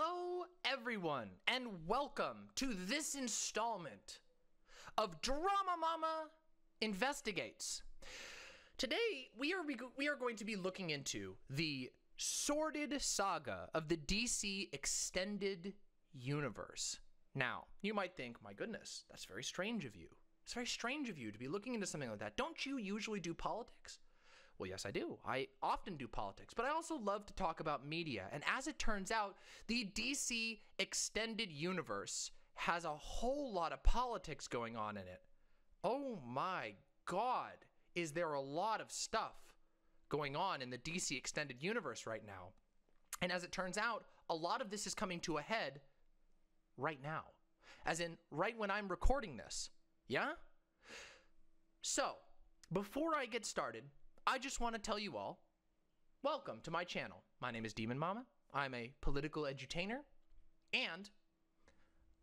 Hello, everyone, and welcome to this installment of Drama Mama Investigates. Today, we are going to be looking into the sordid saga of the DC Extended Universe. Now, you might think, my goodness, that's very strange of you. It's very strange of you to be looking into something like that. Don't you usually do politics? Well, yes, I do. I often do politics, but I also love to talk about media. And as it turns out, the DC Extended Universe has a whole lot of politics going on in it. Oh my God, is there a lot of stuff going on in the DC Extended Universe right now? And as it turns out, a lot of this is coming to a head right now, as in right when I'm recording this. Yeah? So, before I get started, I just want to tell you all, welcome to my channel. My name is Demon Mama. I'm a political edutainer, and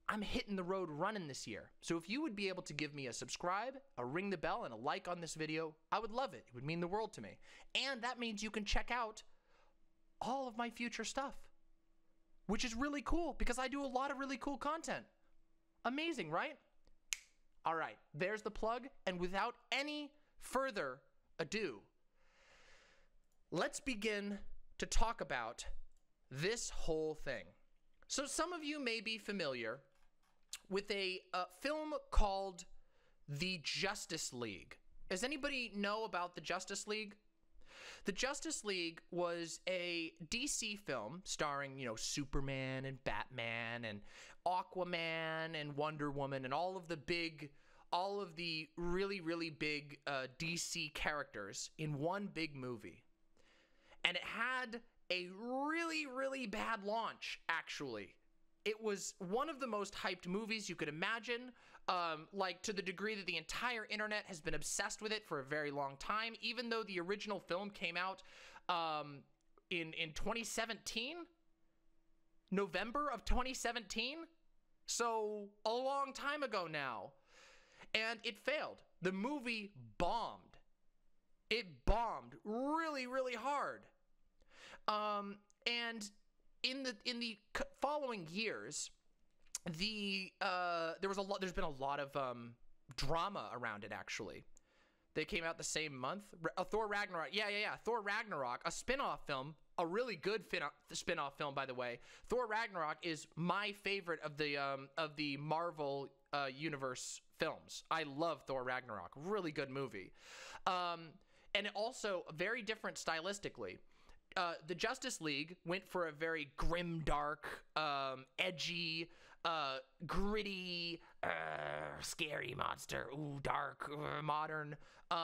I'm hitting the road running this year. So if you would be able to give me a subscribe, a ring the bell, and a like on this video, I would love it. It would mean the world to me. And that means you can check out all of my future stuff, which is really cool because I do a lot of really cool content. Amazing, right? All right, there's the plug. And without any further ado, let's begin to talk about this whole thing. So some of you may be familiar with a film called The Justice League. Does anybody know about The Justice League? The Justice League was a DC film starring, you know, Superman and Batman and Aquaman and Wonder Woman and all of the really, really big DC characters in one big movie. And it had a really, really bad launch, actually. It was one of the most hyped movies you could imagine, like to the degree that the entire internet has been obsessed with it for a very long time, even though the original film came out in 2017, November of 2017. So a long time ago now. And it failed. The movie bombed. It bombed really, really hard. And in the following years, there's been a lot of drama around it, actually. They came out the same month. Thor Ragnarok. Yeah. Thor Ragnarok, a spin-off film, a really good spin-off film, by the way. Thor Ragnarok is my favorite of the Marvel universe films. I love Thor Ragnarok. Really good movie. And also very different stylistically. The Justice League went for a very grim, dark, edgy, gritty, scary monster, ooh, dark, modern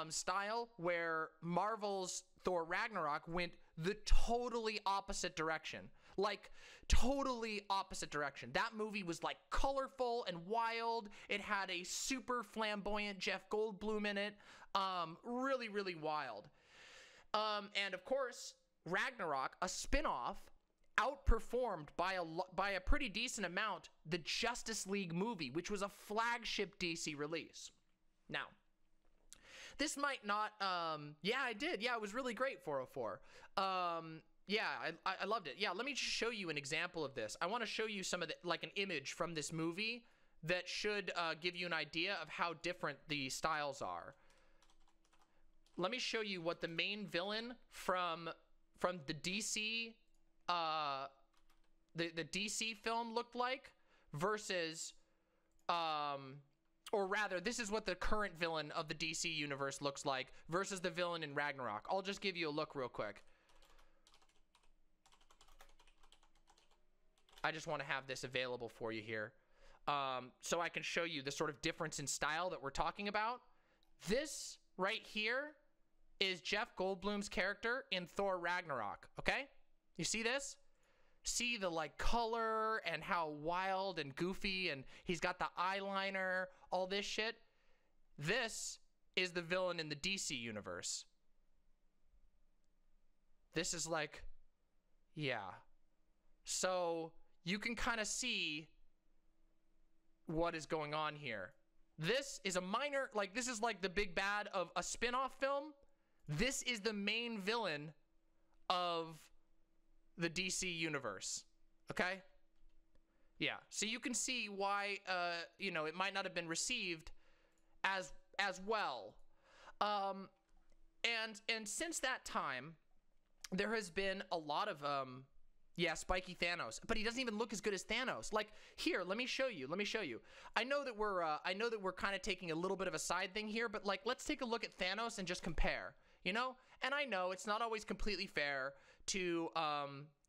style, where Marvel's Thor Ragnarok went the totally opposite direction. Like, totally opposite direction. That movie was, like, colorful and wild. It had a super flamboyant Jeff Goldblum in it. Really, really wild. And, of course, Ragnarok, a spin-off, outperformed by a pretty decent amount the Justice League movie, which was a flagship DC release. Now, this might not, yeah, I did. Yeah, it was really great, 404. Yeah, I loved it. Yeah, let me just show you an example of this. I want to show you some of the, like, an image from this movie that should give you an idea of how different the styles are. Let me show you what the main villain from the DC, the DC film looked like versus, or rather, this is what the current villain of the DC universe looks like versus the villain in Ragnarok. I'll just give you a look real quick. I just want to have this available for you here, so I can show you the sort of difference in style that we're talking about. This right here is Jeff Goldblum's character in Thor Ragnarok, okay? You see this? See the, like, color and how wild and goofy, and he's got the eyeliner, all this shit? This is the villain in the DC universe. This is like, yeah. So you can kind of see what is going on here. This is a minor, like, this is like the big bad of a spin-off film. This is the main villain of the DC universe, okay? Yeah, so you can see why, you know, it might not have been received as well. And since that time, there has been a lot of, yeah, spiky Thanos. But he doesn't even look as good as Thanos. Like, here, let me show you. Let me show you. I know that we're kind of taking a little bit of a side thing here, but, like, let's take a look at Thanos and just compare, you know? And I know it's not always completely fair to,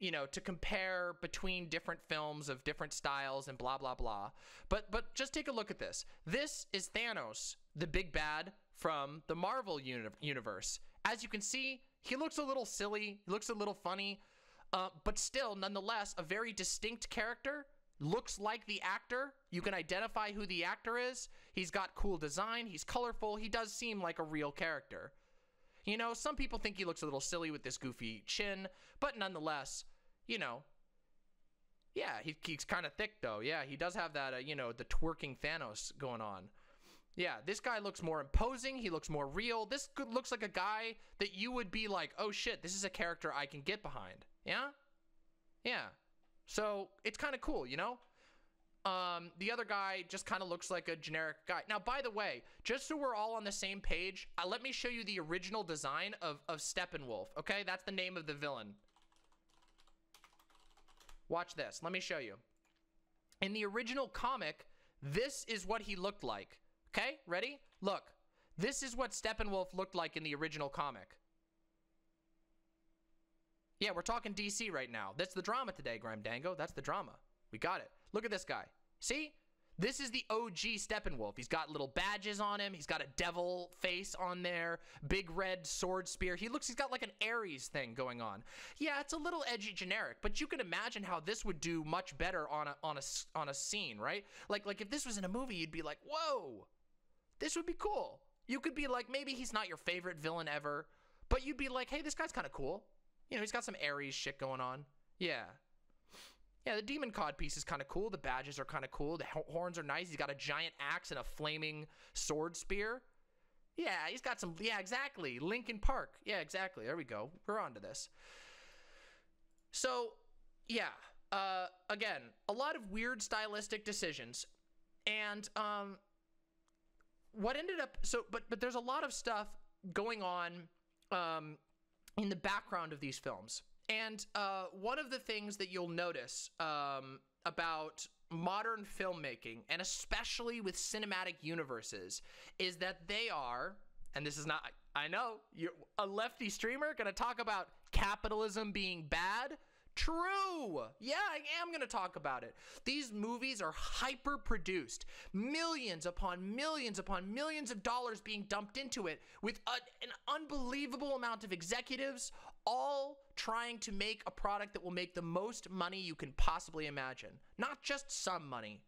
you know, to compare between different films of different styles and blah, blah, blah. But just take a look at this. This is Thanos, the big bad from the Marvel universe. As you can see, he looks a little silly. He looks a little funny. But still, nonetheless, a very distinct character. Looks like the actor. You can identify who the actor is. He's got cool design. He's colorful. He does seem like a real character. You know, some people think he looks a little silly with this goofy chin, but nonetheless, you know, yeah, he's kind of thick, though. Yeah, he does have that, you know, the twerking Thanos going on. Yeah, this guy looks more imposing. He looks more real. This looks like a guy that you would be like, oh, shit, this is a character I can get behind. Yeah? Yeah. So it's kind of cool, you know? The other guy just kind of looks like a generic guy. Now, by the way, just so we're all on the same page, let me show you the original design of Steppenwolf, okay? That's the name of the villain. Watch this. Let me show you. In the original comic, this is what he looked like, okay? Ready? Look. This is what Steppenwolf looked like in the original comic. Yeah, we're talking DC right now. That's the drama today, Grime Dango. That's the drama. We got it. Look at this guy. See? This is the OG Steppenwolf. He's got little badges on him. He's got a devil face on there. Big red sword spear. He's got like an Ares thing going on. Yeah, it's a little edgy generic, but you can imagine how this would do much better on a scene, right? Like if this was in a movie, you'd be like, whoa, this would be cool. You could be like, maybe he's not your favorite villain ever, but you'd be like, hey, this guy's kind of cool. You know, he's got some Ares shit going on. Yeah. Yeah, the demon cod piece is kind of cool. The badges are kind of cool. The horns are nice. He's got a giant axe and a flaming sword spear. Yeah, he's got some... Yeah, exactly. Linkin Park. Yeah, exactly. There we go. We're on to this. So, yeah. Again, a lot of weird stylistic decisions. And what ended up... So, but there's a lot of stuff going on in the background of these films. And one of the things that you'll notice about modern filmmaking, and especially with cinematic universes, is that they are, and this is not, I know, you're a lefty streamer going to talk about capitalism being bad. True. Yeah, I am going to talk about it. These movies are hyper-produced. Millions upon millions of dollars being dumped into it with an unbelievable amount of executives all trying to make a product that will make the most money you can possibly imagine. Not just some money.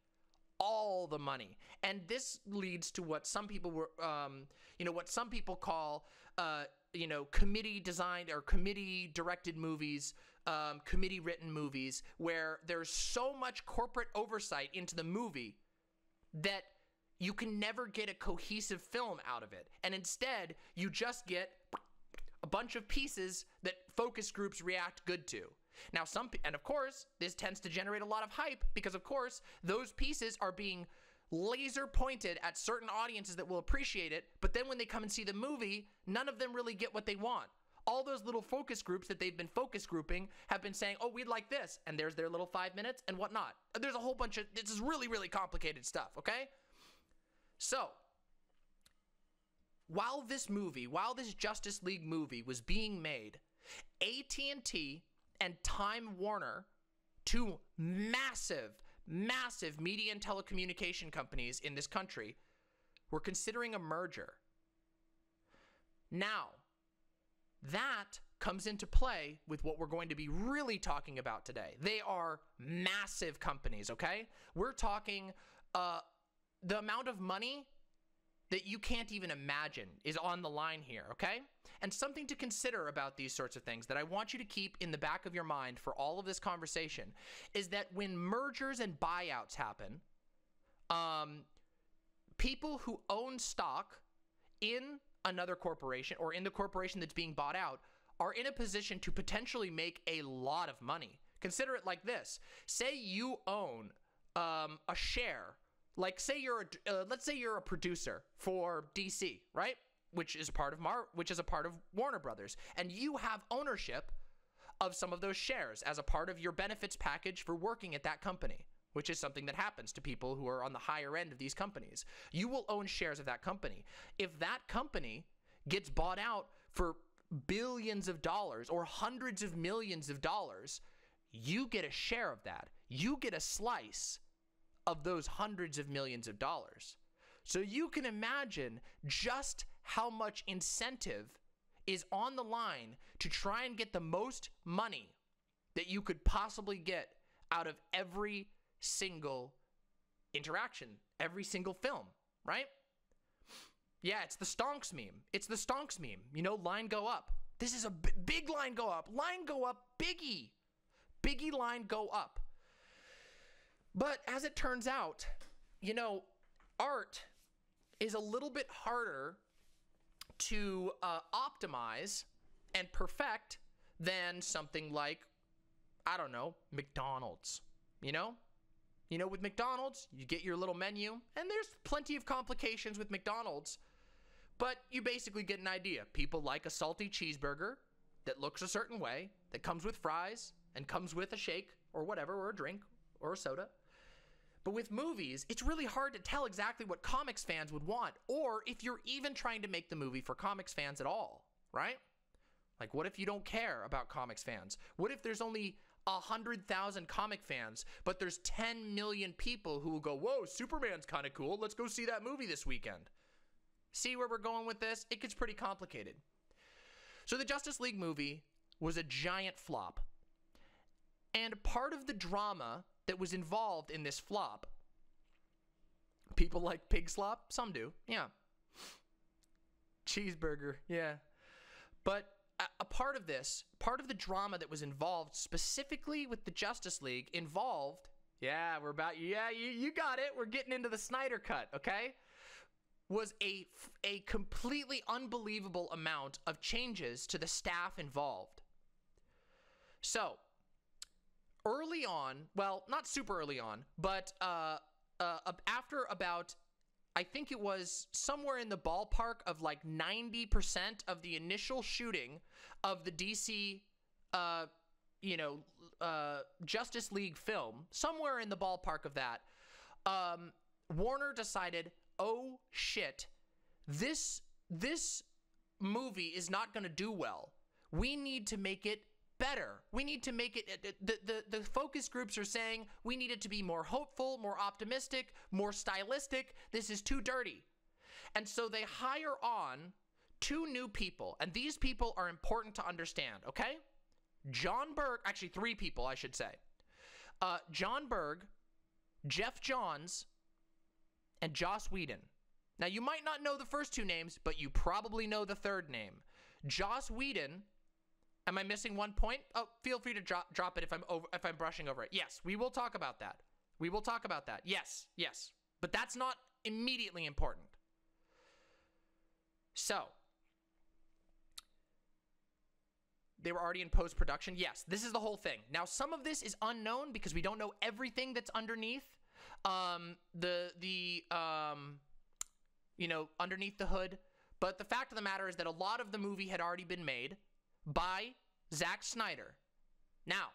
All the money. And this leads to what some people were, you know, what some people call, you know, committee designed or committee directed movies, committee written movies, where there's so much corporate oversight into the movie that you can never get a cohesive film out of it. And instead, you just get a bunch of pieces that focus groups react good to. Now, and of course, this tends to generate a lot of hype because, of course, those pieces are being laser pointed at certain audiences that will appreciate it, but then when they come and see the movie, none of them really get what they want. All those little focus groups that they've been focus grouping have been saying, oh, we'd like this, and there's their little 5 minutes and whatnot. There's a whole bunch of, this is really, really complicated stuff, okay? So, while this Justice League movie was being made, AT&T and Time Warner, two massive media and telecommunication companies in this country, were considering a merger. Now, that comes into play with what we're going to be really talking about today. They are massive companies, okay? We're talking the amount of money that you can't even imagine is on the line here, okay? And something to consider about these sorts of things that I want you to keep in the back of your mind for all of this conversation is that when mergers and buyouts happen, people who own stock in another corporation or in the corporation that's being bought out are in a position to potentially make a lot of money. Consider it like this. Say you own a share. Like, say you're a, let's say you're a producer for DC, right? Which is part of which is a part of Warner Brothers, and you have ownership of some of those shares as a part of your benefits package for working at that company, which is something that happens to people who are on the higher end of these companies. You will own shares of that company. If that company gets bought out for billions of dollars or hundreds of millions of dollars, you get a share of that. You get a slice of those hundreds of millions of dollars. So you can imagine just how much incentive is on the line to try and get the most money that you could possibly get out of every single interaction, every single film, right? Yeah, it's the stonks meme. It's the stonks meme. You know, line go up. This is a big line go up. Line go up, biggie. Biggie line go up. But as it turns out, you know, art is a little bit harder to optimize and perfect than something like, I don't know, McDonald's, you know? You know, with McDonald's, you get your little menu, and there's plenty of complications with McDonald's, but you basically get an idea. People like a salty cheeseburger that looks a certain way, that comes with fries, and comes with a shake, or whatever, or a drink, or a soda. But with movies, it's really hard to tell exactly what comics fans would want, or if you're even trying to make the movie for comics fans at all, right? Like, what if you don't care about comics fans? What if there's only 100,000 comic fans, but there's 10 million people who will go, whoa, Superman's kind of cool, let's go see that movie this weekend. See where we're going with this? It gets pretty complicated. So the Justice League movie was a giant flop. And part of the drama that was involved in this flop. People like pig slop? Some do, yeah. Cheeseburger, yeah. But a part of this, part of the drama that was involved specifically with the Justice League involved, yeah, we're about, yeah, you got it, we're getting into the Snyder Cut, okay? Was a completely unbelievable amount of changes to the staff involved. So, early on, well, not super early on, but after about, I think it was somewhere in the ballpark of like 90% of the initial shooting of the DC, you know, Justice League film, somewhere in the ballpark of that, Warner decided, oh shit, this movie is not going to do well. We need to make it better. We need to make it, the focus groups are saying we need it to be more hopeful, more optimistic, more stylistic. This is too dirty. And so they hire on two new people, and these people are important to understand, okay? Jon Berg, actually three people I should say. Jon Berg, Geoff Johns, and Joss Whedon. Now you might not know the first two names, but you probably know the third name. Joss Whedon. Am I missing one point? Oh, feel free to drop it if I'm brushing over it. Yes, we will talk about that. We will talk about that. Yes, yes. But that's not immediately important. So, they were already in post-production. Yes, this is the whole thing. Now, some of this is unknown because we don't know everything that's underneath you know, underneath the hood. But the fact of the matter is that a lot of the movie had already been made by Zack Snyder. Now,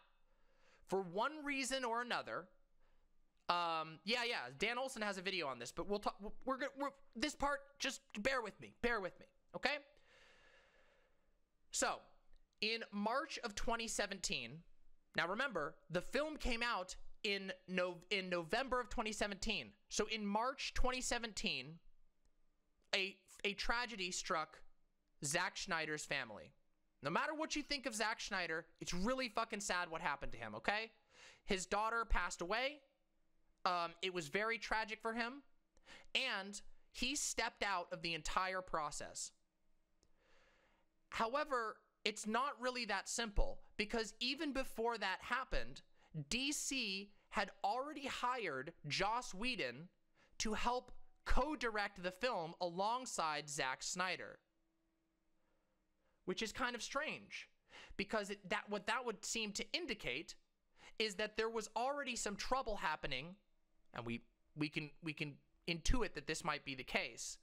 for one reason or another, yeah, Dan Olsen has a video on this, but we'll talk, this part, just bear with me, okay? So, in March of 2017, now remember, the film came out in November of 2017, so in March 2017, a tragedy struck Zack Snyder's family. No matter what you think of Zack Snyder, it's really fucking sad what happened to him, okay? His daughter passed away. It was very tragic for him. And he stepped out of the entire process. However, it's not really that simple, because even before that happened, DC had already hired Joss Whedon to help co-direct the film alongside Zack Snyder. Which is kind of strange, because what that would seem to indicate is that there was already some trouble happening and we can intuit that this might be the case,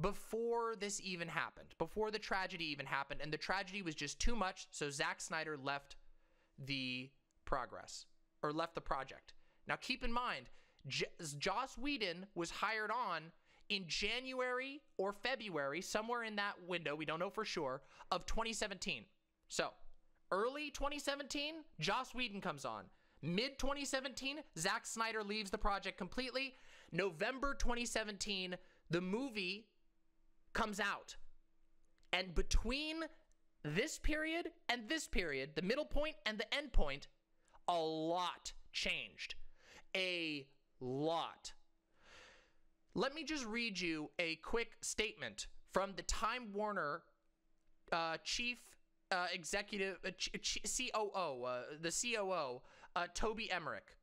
before this even happened, before the tragedy even happened, and the tragedy was just too much, so Zack Snyder left the progress, or left the project. Now keep in mind, Joss Whedon was hired on in January or February, somewhere in that window, we don't know for sure, of 2017. So, early 2017, Joss Whedon comes on. Mid-2017, Zack Snyder leaves the project completely. November 2017, the movie comes out. And between this period and this period, the middle point and the end point, a lot changed. A lot. Let me just read you a quick statement from the Time Warner chief executive, COO, the COO, Toby Emmerich.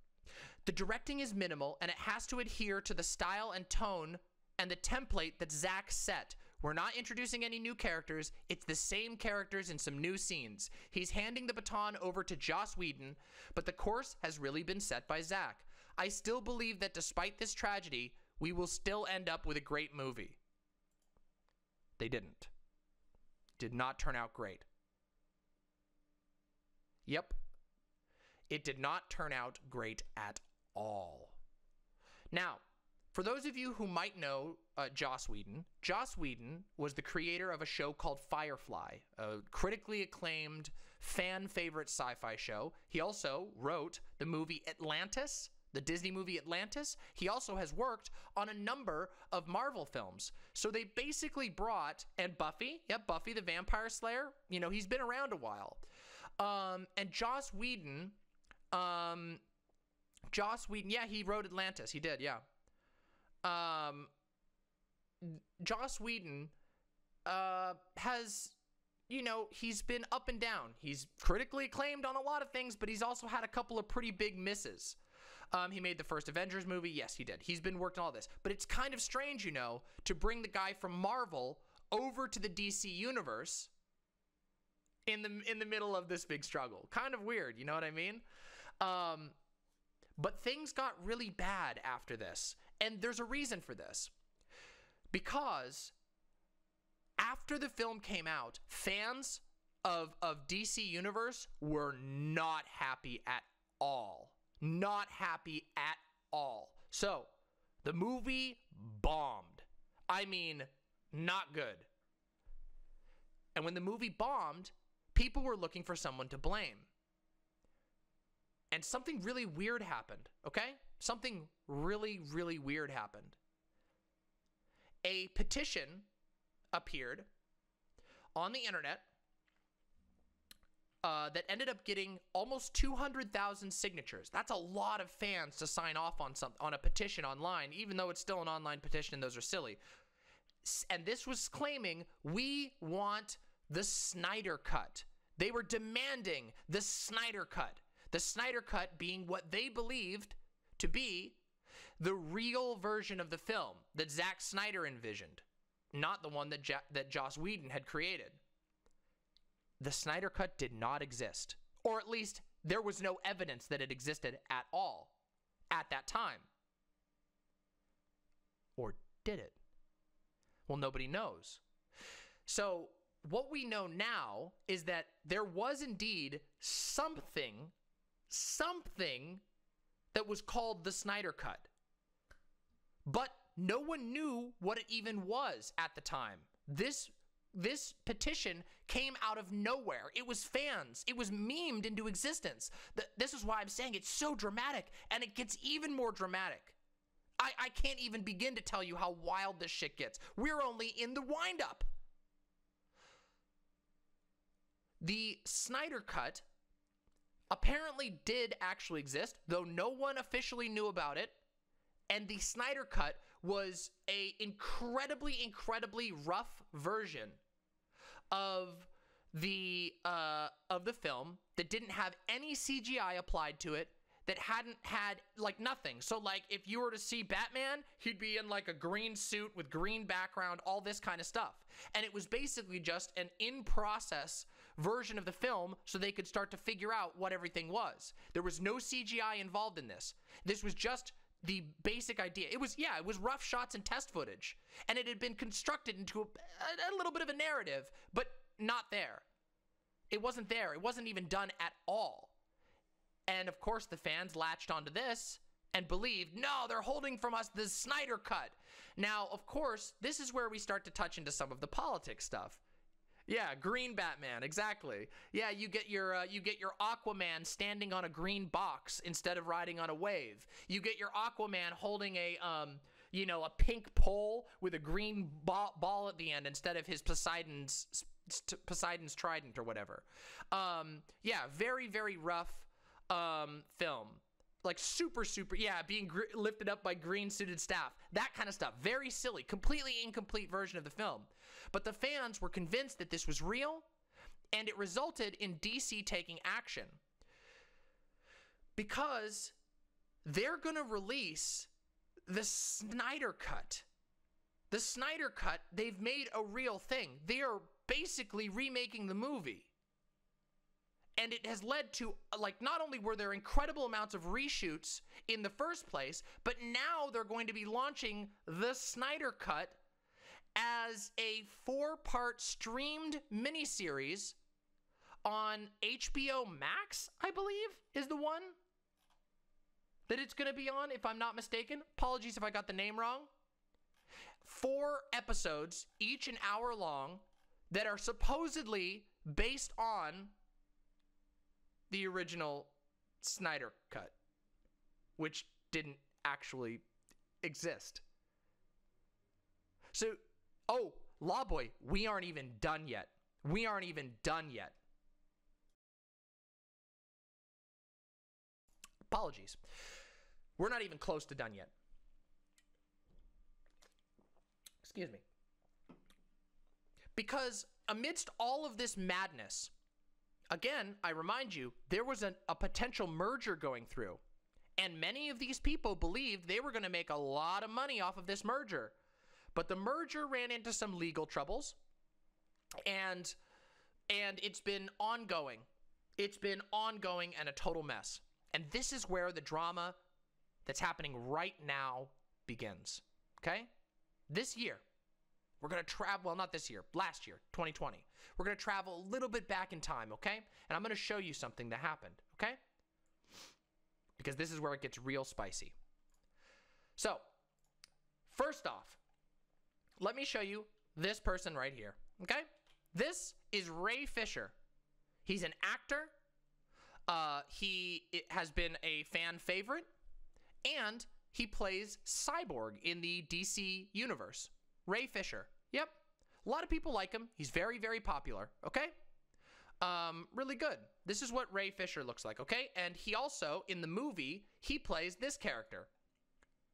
The directing is minimal, and it has to adhere to the style and tone and the template that Zack set. We're not introducing any new characters. It's the same characters in some new scenes. He's handing the baton over to Joss Whedon, but the course has really been set by Zack. I still believe that despite this tragedy, we will still end up with a great movie. They didn't. Did not turn out great. Yep. It did not turn out great at all. Now, for those of you who might know Joss Whedon, Joss Whedon was the creator of a show called Firefly, a critically acclaimed fan-favorite sci-fi show. He also wrote the movie Atlantis, the Disney movie Atlantis. He also has worked on a number of Marvel films. So they basically brought, and Buffy, yep, Buffy the Vampire Slayer, you know, he's been around a while. And Joss Whedon, yeah, he wrote Atlantis, he did, yeah. Joss Whedon has, you know, he's been up and down. He's critically acclaimed on a lot of things, but he's also had a couple of pretty big misses. He made the first Avengers movie. Yes, he did. He's been working on all this. But it's kind of strange, you know, to bring the guy from Marvel over to the DC universe in the middle of this big struggle. Kind of weird, you know what I mean? But things got really bad after this. And there's a reason for this. Because after the film came out, fans of DC Universe were not happy at all. Not happy at all. So, the movie bombed. I mean, not good. And when the movie bombed, people were looking for someone to blame. And something really weird happened, okay? Something really, really weird happened. A petition appeared on the internet that ended up getting almost 200,000 signatures. That's a lot of fans to sign off on a petition online, even though it's still an online petition and those are silly. And this was claiming, we want the Snyder Cut. They were demanding the Snyder Cut. The Snyder Cut being what they believed to be the real version of the film that Zack Snyder envisioned, not the one that Joss Whedon had created. The Snyder Cut did not exist, or at least there was no evidence that it existed at all at that time. Or did it? Well, nobody knows. So what we know now is that there was indeed something that was called the Snyder Cut, but no one knew what it even was at the time. This petition came out of nowhere. It was fans. It was memed into existence. This is why I'm saying it's so dramatic, and it gets even more dramatic. I can't even begin to tell you how wild this shit gets. We're only in the wind-up. The Snyder Cut apparently did actually exist, though no one officially knew about it. And the Snyder Cut was an incredibly, incredibly rough version of the film that didn't have any CGI applied to it, that hadn't had, like, nothing. So, like, if you were to see Batman, he'd be in, like, a green suit with green background, all this kind of stuff. And it was basically just an in-process version of the film so they could start to figure out what everything was. There was no CGI involved in this. This was just the basic idea. It was, yeah, it was rough shots and test footage, and it had been constructed into a little bit of a narrative, but not there. It wasn't there. It wasn't even done at all. And of course the fans latched onto this and believed, no, they're holding from us the Snyder Cut. Now, of course, this is where we start to touch into some of the politics stuff. Yeah, green Batman, exactly. Yeah, you get your Aquaman standing on a green box instead of riding on a wave. You get your Aquaman holding a, you know, a pink pole with a green ball at the end instead of his Poseidon's trident or whatever. Yeah, very, very rough film. Like super, yeah, being lifted up by green suited staff, that kind of stuff. Very silly, completely incomplete version of the film. But the fans were convinced that this was real, and it resulted in DC taking action, because they're gonna release the Snyder Cut. The Snyder Cut, they've made a real thing. They are basically remaking the movie. And it has led to, like, not only were there incredible amounts of reshoots in the first place, but now they're going to be launching the Snyder Cut as a 4-part streamed miniseries on HBO Max, I believe, is the one that it's going to be on, if I'm not mistaken. Apologies if I got the name wrong. 4 episodes, each an hour long, that are supposedly based on the original Snyder Cut, which didn't actually exist. So, oh, Lawboy, we aren't even done yet. We aren't even done yet. Apologies. We're not even close to done yet. Excuse me. Because amidst all of this madness, again, I remind you, there was a potential merger going through, and many of these people believed they were going to make a lot of money off of this merger. But the merger ran into some legal troubles, and it's been ongoing. It's been ongoing and a total mess. And this is where the drama that's happening right now begins, okay? This year, we're going to travel, well, not this year, last year, 2020. We're going to travel a little bit back in time, okay? And I'm going to show you something that happened, okay? Because this is where it gets real spicy. So, first off, let me show you this person right here, okay? This is Ray Fisher. He's an actor. He has been a fan favorite. And he plays Cyborg in the DC universe. Ray Fisher. Yep. A lot of people like him. He's very, very popular. Okay? Really good. This is what Ray Fisher looks like. Okay? And he also, in the movie, he plays this character.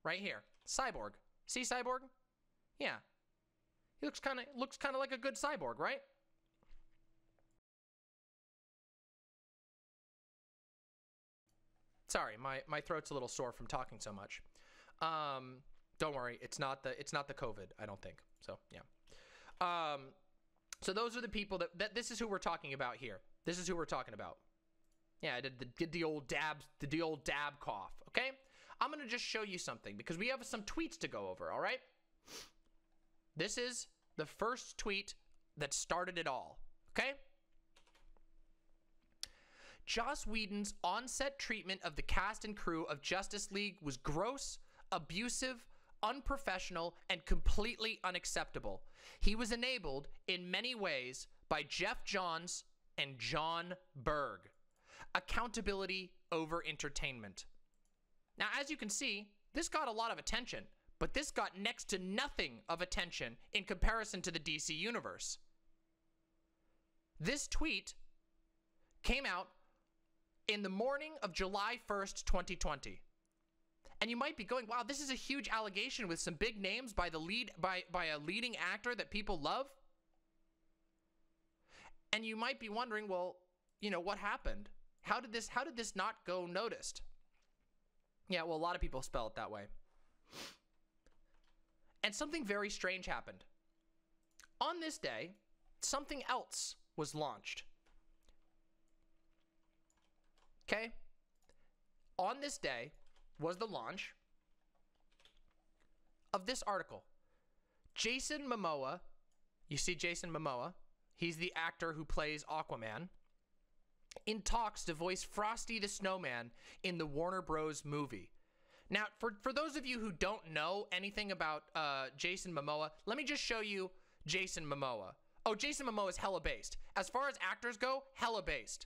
Right here. Cyborg. See Cyborg? Yeah. He looks kind of like a good cyborg, right? Sorry, my throat's a little sore from talking so much. Don't worry, it's not the COVID, I don't think. So, yeah. So those are the people that this is who we're talking about here. This is who we're talking about. Yeah, I did the old dab cough, okay? I'm going to just show you something because we have some tweets to go over, all right? This is the first tweet that started it all, okay? Joss Whedon's on-set treatment of the cast and crew of Justice League was gross, abusive, unprofessional, and completely unacceptable. He was enabled in many ways by Geoff Johns and Jon Berg. Accountability over entertainment. Now, as you can see, this got a lot of attention, but this got next to nothing of attention in comparison to the DC universe. This tweet came out in the morning of July 1st, 2020. And you might be going, wow, this is a huge allegation with some big names by the leading actor that people love. And you might be wondering, well, you know, what happened? How did this not go noticed? Yeah, well, a lot of people spell it that way. And something very strange happened. On this day, something else was launched. Okay? On this day was the launch of this article. Jason Momoa, you see Jason Momoa, he's the actor who plays Aquaman, in talks to voice Frosty the Snowman in the Warner Bros. Movie. Now, for those of you who don't know anything about Jason Momoa, let me just show you Jason Momoa. Oh, Jason Momoa is hella based. As far as actors go, hella based.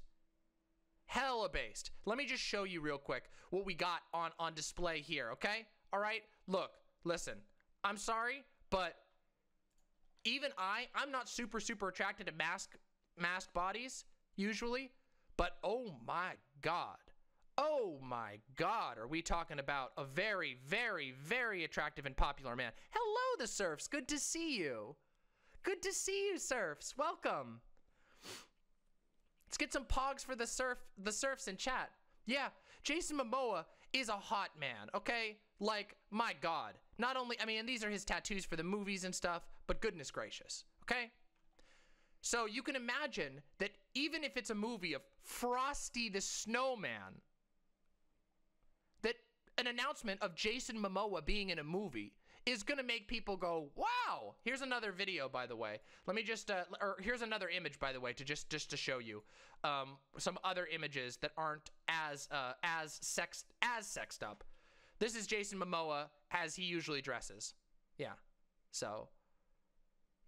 Hella based. Let me just show you real quick what we got on display here, okay? All right? Look, listen. I'm sorry, but even I'm not super attracted to mask bodies, usually. But oh my god. Oh my god, are we talking about a very attractive and popular man. Hello, the Surfs. Good to see you. Good to see you, Surfs. Welcome. Let's get some pogs for the Surfs in chat. Yeah, Jason Momoa is a hot man, okay? Like, my god. Not only, I mean, and these are his tattoos for the movies and stuff, but goodness gracious, okay? So you can imagine that even if it's a movie of Frosty the Snowman, that an announcement of Jason Momoa being in a movie is going to make people go, wow! Here's another video, by the way. Let me just, or here's another image, by the way, to just to show you some other images that aren't as sexed up. This is Jason Momoa as he usually dresses. Yeah. So,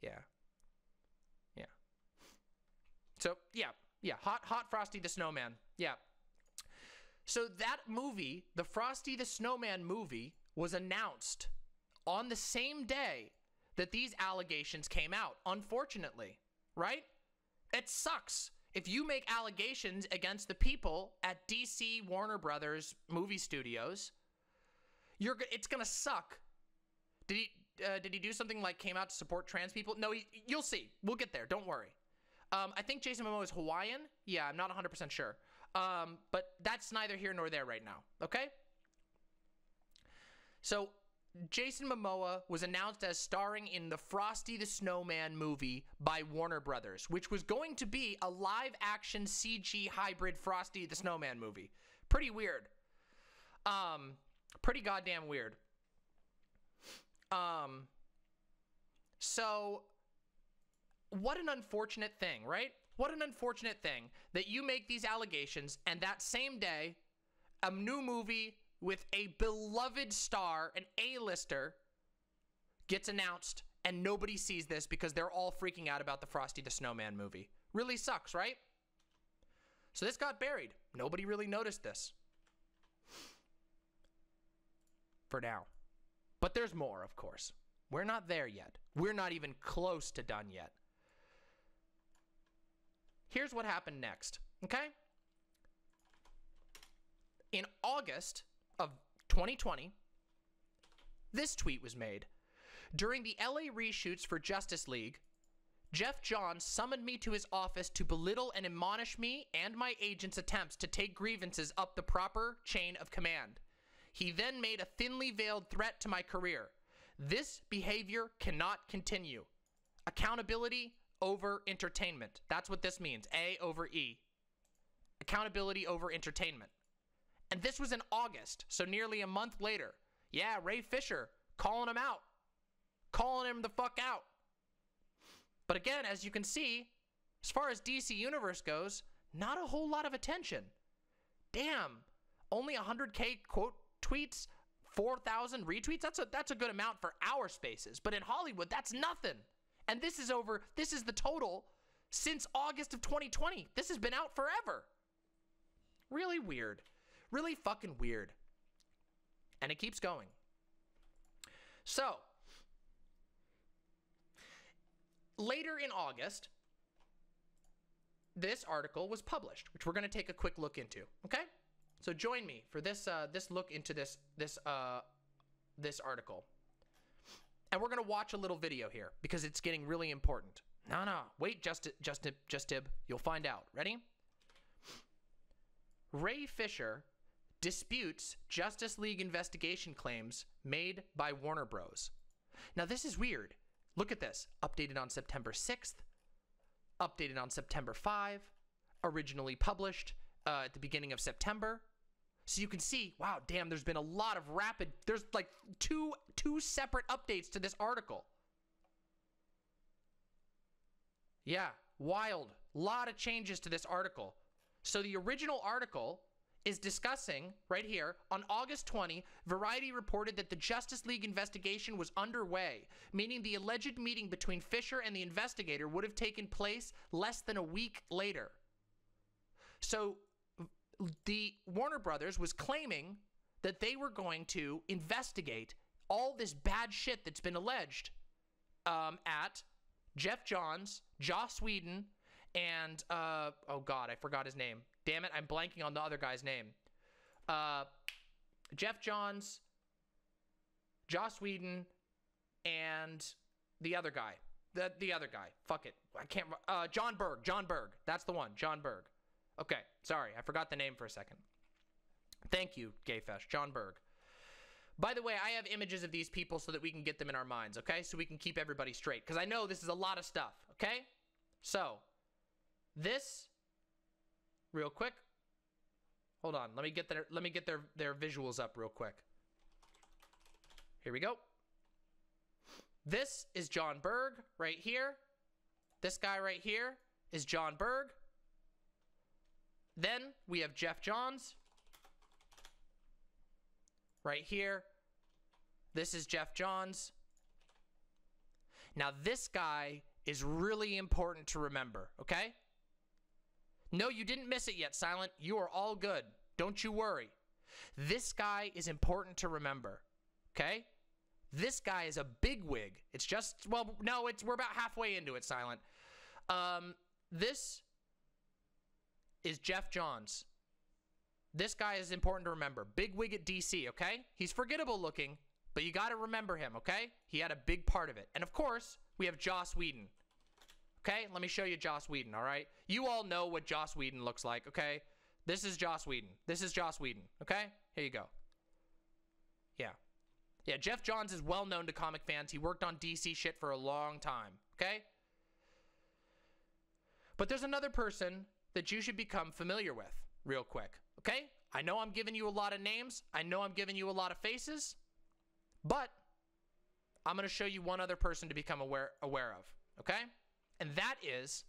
yeah. So, yeah, hot Frosty the Snowman, yeah. So that movie, the Frosty the Snowman movie, was announced on the same day that these allegations came out, unfortunately, right? It sucks. If you make allegations against the people at DC Warner Brothers movie studios, it's gonna suck. Did he do something like came out to support trans people? No, you'll see, we'll get there, don't worry. I think Jason Momoa is Hawaiian. Yeah, I'm not 100% sure. But that's neither here nor there right now, okay? So, Jason Momoa was announced as starring in the Frosty the Snowman movie by Warner Brothers, which was going to be a live-action CG hybrid Frosty the Snowman movie. Pretty weird. Pretty goddamn weird. So... what an unfortunate thing, right? What an unfortunate thing that you make these allegations and that same day, a new movie with a beloved star, an A-lister, gets announced and nobody sees this because they're all freaking out about the Frosty the Snowman movie. Really sucks, right? So this got buried. Nobody really noticed this. For now. But there's more, of course. We're not there yet. We're not even close to done yet. Here's what happened next, okay? In August of 2020, this tweet was made. During the LA reshoots for Justice League, Geoff Johns summoned me to his office to belittle and admonish me and my agent's attempts to take grievances up the proper chain of command. He then made a thinly veiled threat to my career. This behavior cannot continue. Accountability over entertainment. That's what this means. A over E. Accountability over entertainment. And this was in August, so nearly a month later. Yeah, Ray Fisher calling him out. Calling him the fuck out. But again, as you can see, as far as DC Universe goes, not a whole lot of attention. Damn. Only 100K quote tweets, 4,000 retweets. That's a good amount for our spaces. But in Hollywood, that's nothing. And this is over, this is the total since August of 2020. This has been out forever. Really weird. Really fucking weird. And it keeps going. So, later in August, this article was published, which we're going to take a quick look into, okay? So join me for this this look into this article. And we're going to watch a little video here because it's getting really important. No. Wait, just Tib. You'll find out. Ready? Ray Fisher disputes Justice League investigation claims made by Warner Bros. Now, this is weird. Look at this. Updated on September 6th. Updated on September 5. Originally published at the beginning of September. So you can see, wow, damn, there's been a lot of rapid, there's like two separate updates to this article. Yeah, wild. Lot of changes to this article. So the original article is discussing, right here, on August 20, Variety reported that the Justice League investigation was underway, meaning the alleged meeting between Fisher and the investigator would have taken place less than a week later. So the Warner Brothers was claiming that they were going to investigate all this bad shit that's been alleged at Geoff Johns, Joss Whedon, and oh god, I forgot his name. Damn it, I'm blanking on the other guy's name. Geoff Johns, Joss Whedon, and the other guy. The other guy. Fuck it. I can't. Jon Berg. Jon Berg. That's the one. Jon Berg. Okay, sorry, I forgot the name for a second. Thank you, Gayfesh. Jon Berg. By the way, I have images of these people so that we can get them in our minds, okay? So we can keep everybody straight, because I know this is a lot of stuff, okay? So, this, real quick. Hold on, let me get their visuals up real quick. Here we go. This is Jon Berg right here. This guy right here is Jon Berg. Then we have Geoff Johns right here. This is Geoff Johns. Now this guy is really important to remember, okay? No, you didn't miss it yet, Silent. You are all good. Don't you worry. This guy is important to remember, okay? This guy is a bigwig. It's just, well, no, it's, we're about halfway into it, Silent. This is Geoff Johns. This guy is important to remember. Big wig at DC, okay? He's forgettable looking, but you got to remember him, okay? He had a big part of it. And of course, we have Joss Whedon. Okay? Let me show you Joss Whedon, all right? You all know what Joss Whedon looks like, okay? This is Joss Whedon. This is Joss Whedon, okay? Here you go. Yeah. Yeah, Geoff Johns is well known to comic fans. He worked on DC shit for a long time, okay? But there's another person that you should become familiar with real quick, okay? I know I'm giving you a lot of names. I know I'm giving you a lot of faces, but I'm going to show you one other person to become aware of, okay? And that is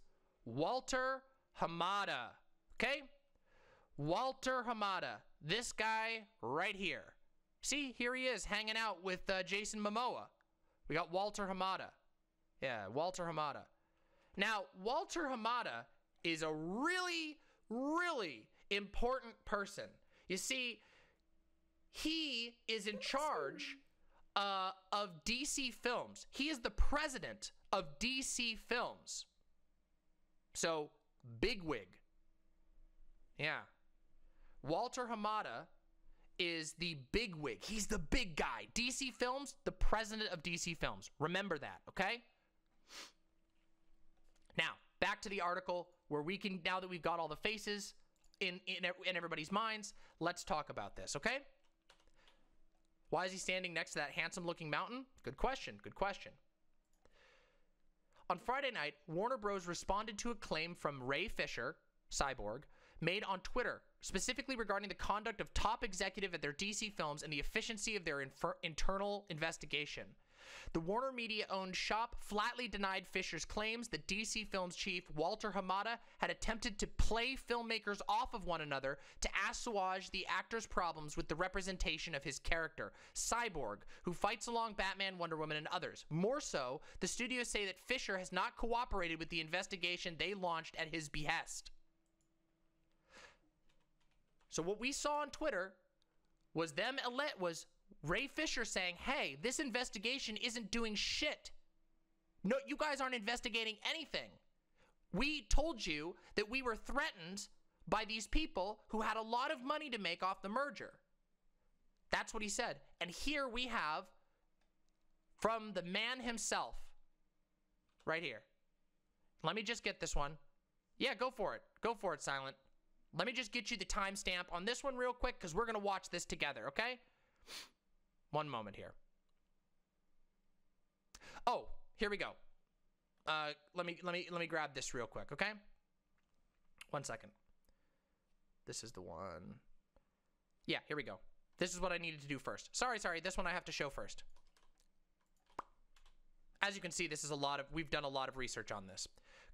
Walter Hamada, okay? Walter Hamada, this guy right here. See, here he is hanging out with Jason Momoa. We got Walter Hamada. Yeah, Walter Hamada. Now, Walter Hamada is a really, really important person. You see, he is in charge of DC Films. He is the president of DC Films. So, bigwig. Yeah. Walter Hamada is the bigwig. He's the big guy. DC Films, the president of DC Films. Remember that, okay? Now, back to the article, where we can, now that we've got all the faces in everybody's minds, let's talk about this, okay? Why is he standing next to that handsome-looking mountain? Good question, good question. On Friday night, Warner Bros. Responded to a claim from Ray Fisher, Cyborg, made on Twitter, specifically regarding the conduct of top executive at their DC films and the efficiency of their internal investigation. The Warner Media-owned shop flatly denied Fisher's claims that DC Films chief Walter Hamada had attempted to play filmmakers off of one another to assuage the actor's problems with the representation of his character, Cyborg, who fights along Batman, Wonder Woman, and others. More so, the studios say that Fisher has not cooperated with the investigation they launched at his behest. So what we saw on Twitter was Ray Fisher saying, hey, this investigation isn't doing shit. No, you guys aren't investigating anything. We told you that we were threatened by these people who had a lot of money to make off the merger. That's what he said. And here we have from the man himself, right here. Let me just get this one. Yeah, go for it. Go for it, Silent. Let me just get you the timestamp on this one real quick, because we're going to watch this together, okay? One moment here. Oh, here we go. Let me grab this real quick, okay? One second. This is the one. Yeah, here we go. This is what I needed to do first. Sorry, this one I have to show first. As you can see, this is we've done a lot of research on this.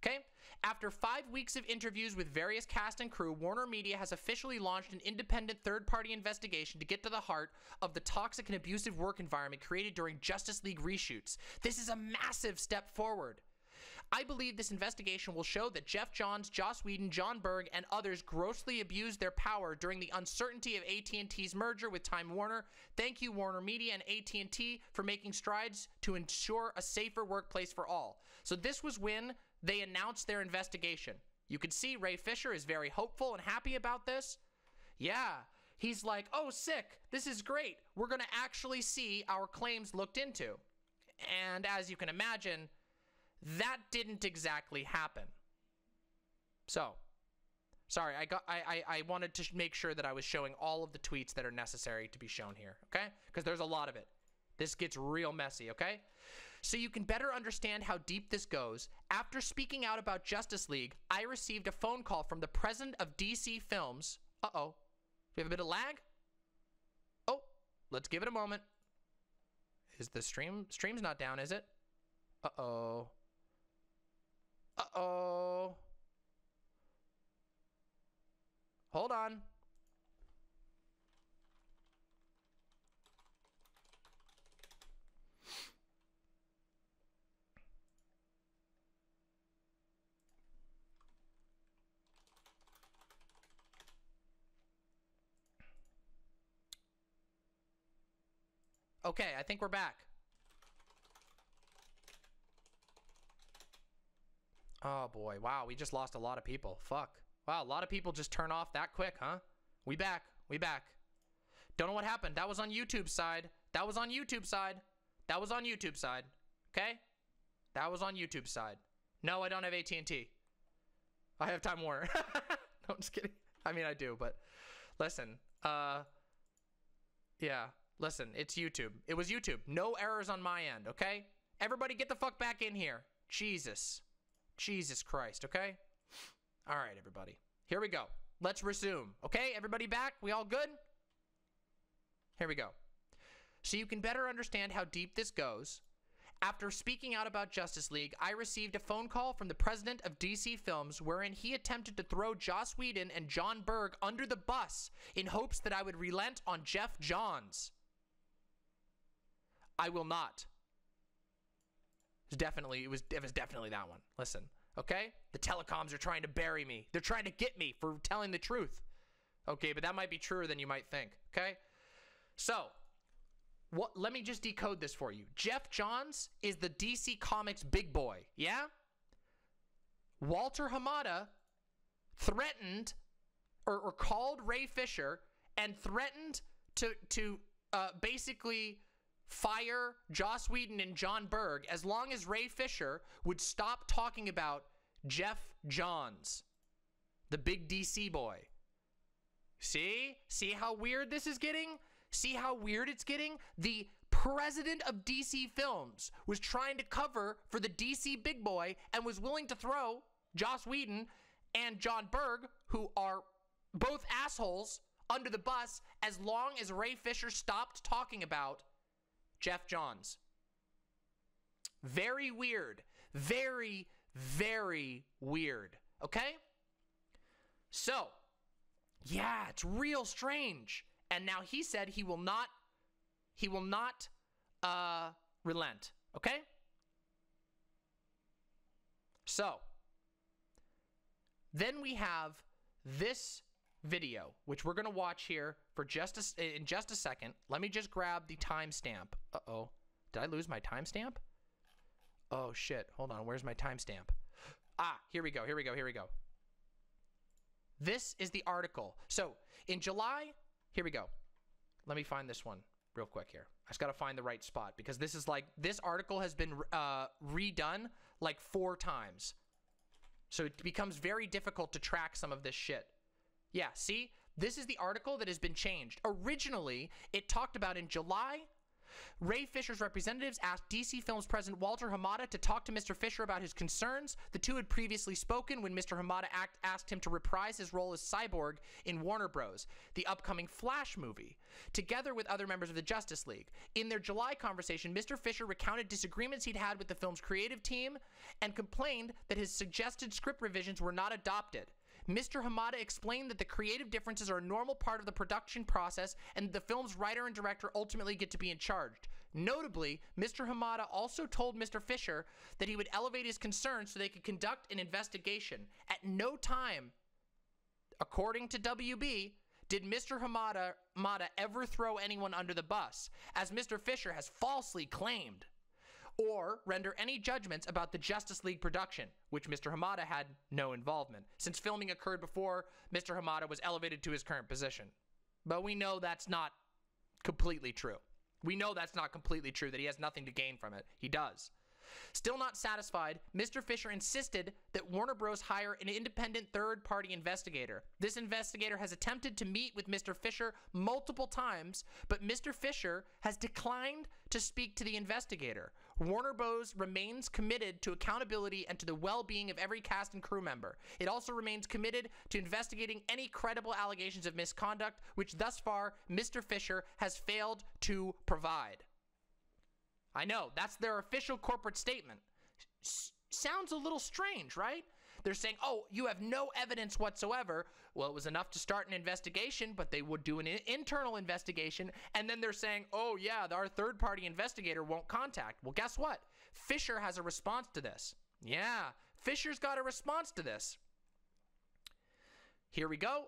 Okay? After 5 weeks of interviews with various cast and crew, Warner Media has officially launched an independent third-party investigation to get to the heart of the toxic and abusive work environment created during Justice League reshoots. This is a massive step forward. I believe this investigation will show that Geoff Johns, Joss Whedon, Jon Berg, and others grossly abused their power during the uncertainty of AT&T's merger with Time Warner. Thank you, Warner Media and AT&T, for making strides to ensure a safer workplace for all. So this was when they announced their investigation. You can see Ray Fisher is very hopeful and happy about this. Yeah, he's like, oh, sick. This is great. We're going to actually see our claims looked into. And as you can imagine, that didn't exactly happen. So, sorry, I wanted to make sure that I was showing all of the tweets that are necessary to be shown here, okay? Because there's a lot of it. This gets real messy, okay? So you can better understand how deep this goes. After speaking out about Justice League, I received a phone call from the president of DC Films. Uh-oh. Do we have a bit of lag? Oh, let's give it a moment. Is the stream's not down, is it? Uh-oh. Uh-oh. Hold on. Okay, I think we're back. Oh boy, wow, we just lost a lot of people. Fuck. Wow, a lot of people just turn off that quick, huh? We back. Don't know what happened. That was on YouTube's side. Okay? That was on YouTube's side. No, I don't have AT&T. I have Time Warner. No, I'm just kidding. I mean, I do, but listen. Yeah, listen, it's YouTube. It was YouTube. No errors on my end, okay? Everybody get the fuck back in here. Jesus Christ, okay? All right, everybody. Here we go. Let's resume, okay? Everybody back? We all good? Here we go. So you can better understand how deep this goes. After speaking out about Justice League, I received a phone call from the president of DC Films wherein he attempted to throw Joss Whedon and Jon Berg under the bus in hopes that I would relent on Geoff Johns. I will not. It was definitely that one. Listen, okay? The telecoms are trying to bury me. They're trying to get me for telling the truth. Okay, but that might be truer than you might think, okay? So, let me just decode this for you. Geoff Johns is the DC Comics big boy, yeah? Walter Hamada threatened or called Ray Fisher and threatened to basically fire Joss Whedon and Jon Berg as long as Ray Fisher would stop talking about Geoff Johns, the big DC boy. See? See how weird this is getting? See how weird it's getting? The president of DC Films was trying to cover for the DC big boy and was willing to throw Joss Whedon and Jon Berg, who are both assholes, under the bus as long as Ray Fisher stopped talking about Geoff Johns. Very weird. Very, very weird. Okay? So, yeah, it's real strange. And now he said he will not relent. Okay? So, then we have this video, which we're going to watch here for in just a second. Let me just grab the timestamp. Uh-oh. Did I lose my timestamp? Oh, shit. Hold on. Where's my timestamp? Ah, here we go. This is the article. So, in July, here we go. Let me find this one real quick here. I just got to find the right spot because this is like, this article has been redone like 4 times. So, it becomes very difficult to track some of this shit. Yeah, see, this is the article that has been changed. Originally, it talked about in July Ray Fisher's representatives asked DC Films president Walter Hamada to talk to Mr. Fisher about his concerns. The two had previously spoken when Mr. Hamada asked him to reprise his role as Cyborg in Warner Bros., the upcoming Flash movie, together with other members of the Justice League. In their July conversation, Mr. Fisher recounted disagreements he'd had with the film's creative team and complained that his suggested script revisions were not adopted. Mr. Hamada explained that the creative differences are a normal part of the production process and the film's writer and director ultimately get to be in charge. Notably, Mr. Hamada also told Mr. Fisher that he would elevate his concerns so they could conduct an investigation. At no time, according to WB, did Mr. Hamada ever throw anyone under the bus, as Mr. Fisher has falsely claimed, or render any judgments about the Justice League production, which Mr. Hamada had no involvement, since filming occurred before Mr. Hamada was elevated to his current position. But we know that's not completely true. We know that's not completely true, that he has nothing to gain from it. He does. Still not satisfied, Mr. Fisher insisted that Warner Bros. Hire an independent third-party investigator. This investigator has attempted to meet with Mr. Fisher multiple times, but Mr. Fisher has declined to speak to the investigator. Warner Bros. Remains committed to accountability and to the well-being of every cast and crew member. It also remains committed to investigating any credible allegations of misconduct, which thus far Mr. Fisher has failed to provide. I know, that's their official corporate statement. Sounds a little strange, right? They're saying, oh, you have no evidence whatsoever. Well, it was enough to start an investigation, but they would do an internal investigation. And then they're saying, oh yeah, our third-party investigator won't contact. Well, guess what? Fisher has a response to this. Yeah, Fisher's got a response to this. Here we go.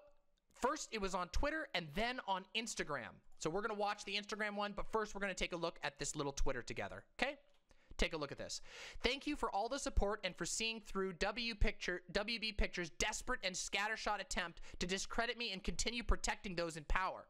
First, it was on Twitter and then on Instagram. So we're going to watch the Instagram one, but first we're going to take a look at this little Twitter together, okay? Take a look at this. Thank you for all the support and for seeing through WB Pictures' desperate and scattershot attempt to discredit me and continue protecting those in power.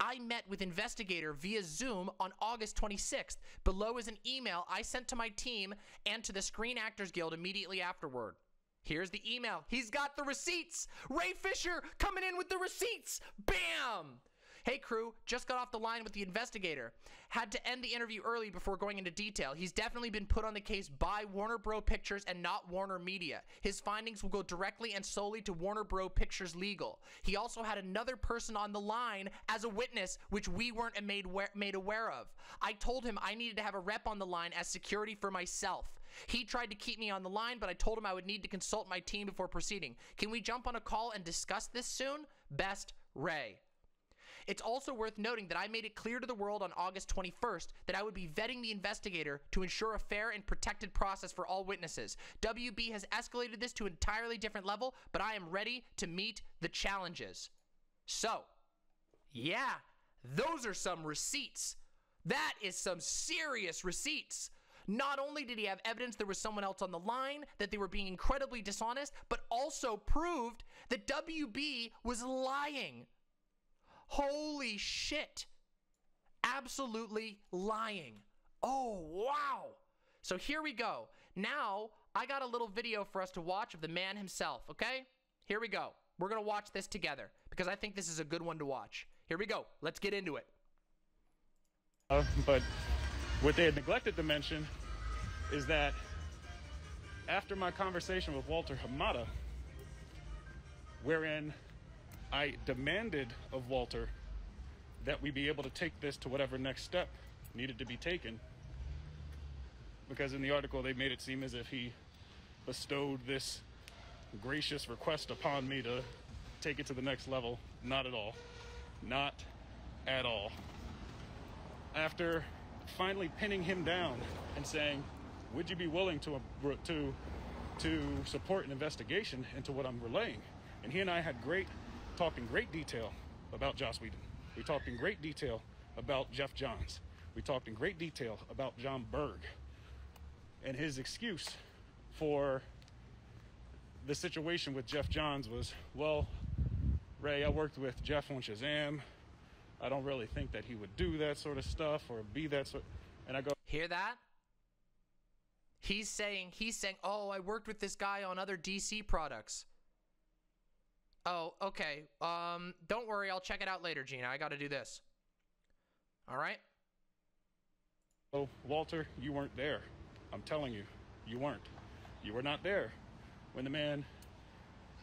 I met with investigator via Zoom on August 26th. Below is an email I sent to my team and to the Screen Actors Guild immediately afterward. Here's the email. He's got the receipts. Ray Fisher coming in with the receipts. Bam! Hey crew, just got off the line with the investigator. Had to end the interview early before going into detail. He's definitely been put on the case by Warner Bros. Pictures and not Warner Media. His findings will go directly and solely to Warner Bros. Pictures Legal. He also had another person on the line as a witness, which we weren't made aware of. I told him I needed to have a rep on the line as security for myself. He tried to keep me on the line, but I told him I would need to consult my team before proceeding. Can we jump on a call and discuss this soon? Best, Ray. It's also worth noting that I made it clear to the world on August 21st that I would be vetting the investigator to ensure a fair and protected process for all witnesses. WB has escalated this to an entirely different level, but I am ready to meet the challenges. So, yeah, those are some receipts. That is some serious receipts. Not only did he have evidence there was someone else on the line, that they were being incredibly dishonest, but also proved that WB was lying. Holy shit. Absolutely lying. Oh, wow. So here we go. Now, I got a little video for us to watch of the man himself, okay? Here we go. We're going to watch this together because I think this is a good one to watch. Here we go. Let's get into it. But what they had neglected to mention is that after my conversation with Walter Hamada, wherein I demanded of Walter that we be able to take this to whatever next step needed to be taken, because in the article they made it seem as if he bestowed this gracious request upon me to take it to the next level. Not at all. Not at all. After finally pinning him down and saying, would you be willing to support an investigation into what I'm relaying? And he and I had talked in great detail about Joss Whedon. We talked in great detail about Geoff Johns. We talked in great detail about Jon Berg and his excuse for the situation with Geoff Johns was, well, Ray, I worked with Geoff on Shazam. I don't really think that he would do that sort of stuff or be that sort. And I go, hear that? He's saying, oh, I worked with this guy on other DC products. Oh, okay. Don't worry. I'll check it out later, Gina. I got to do this. All right. Oh, Walter, you weren't there. I'm telling you, you weren't. You were not there when the man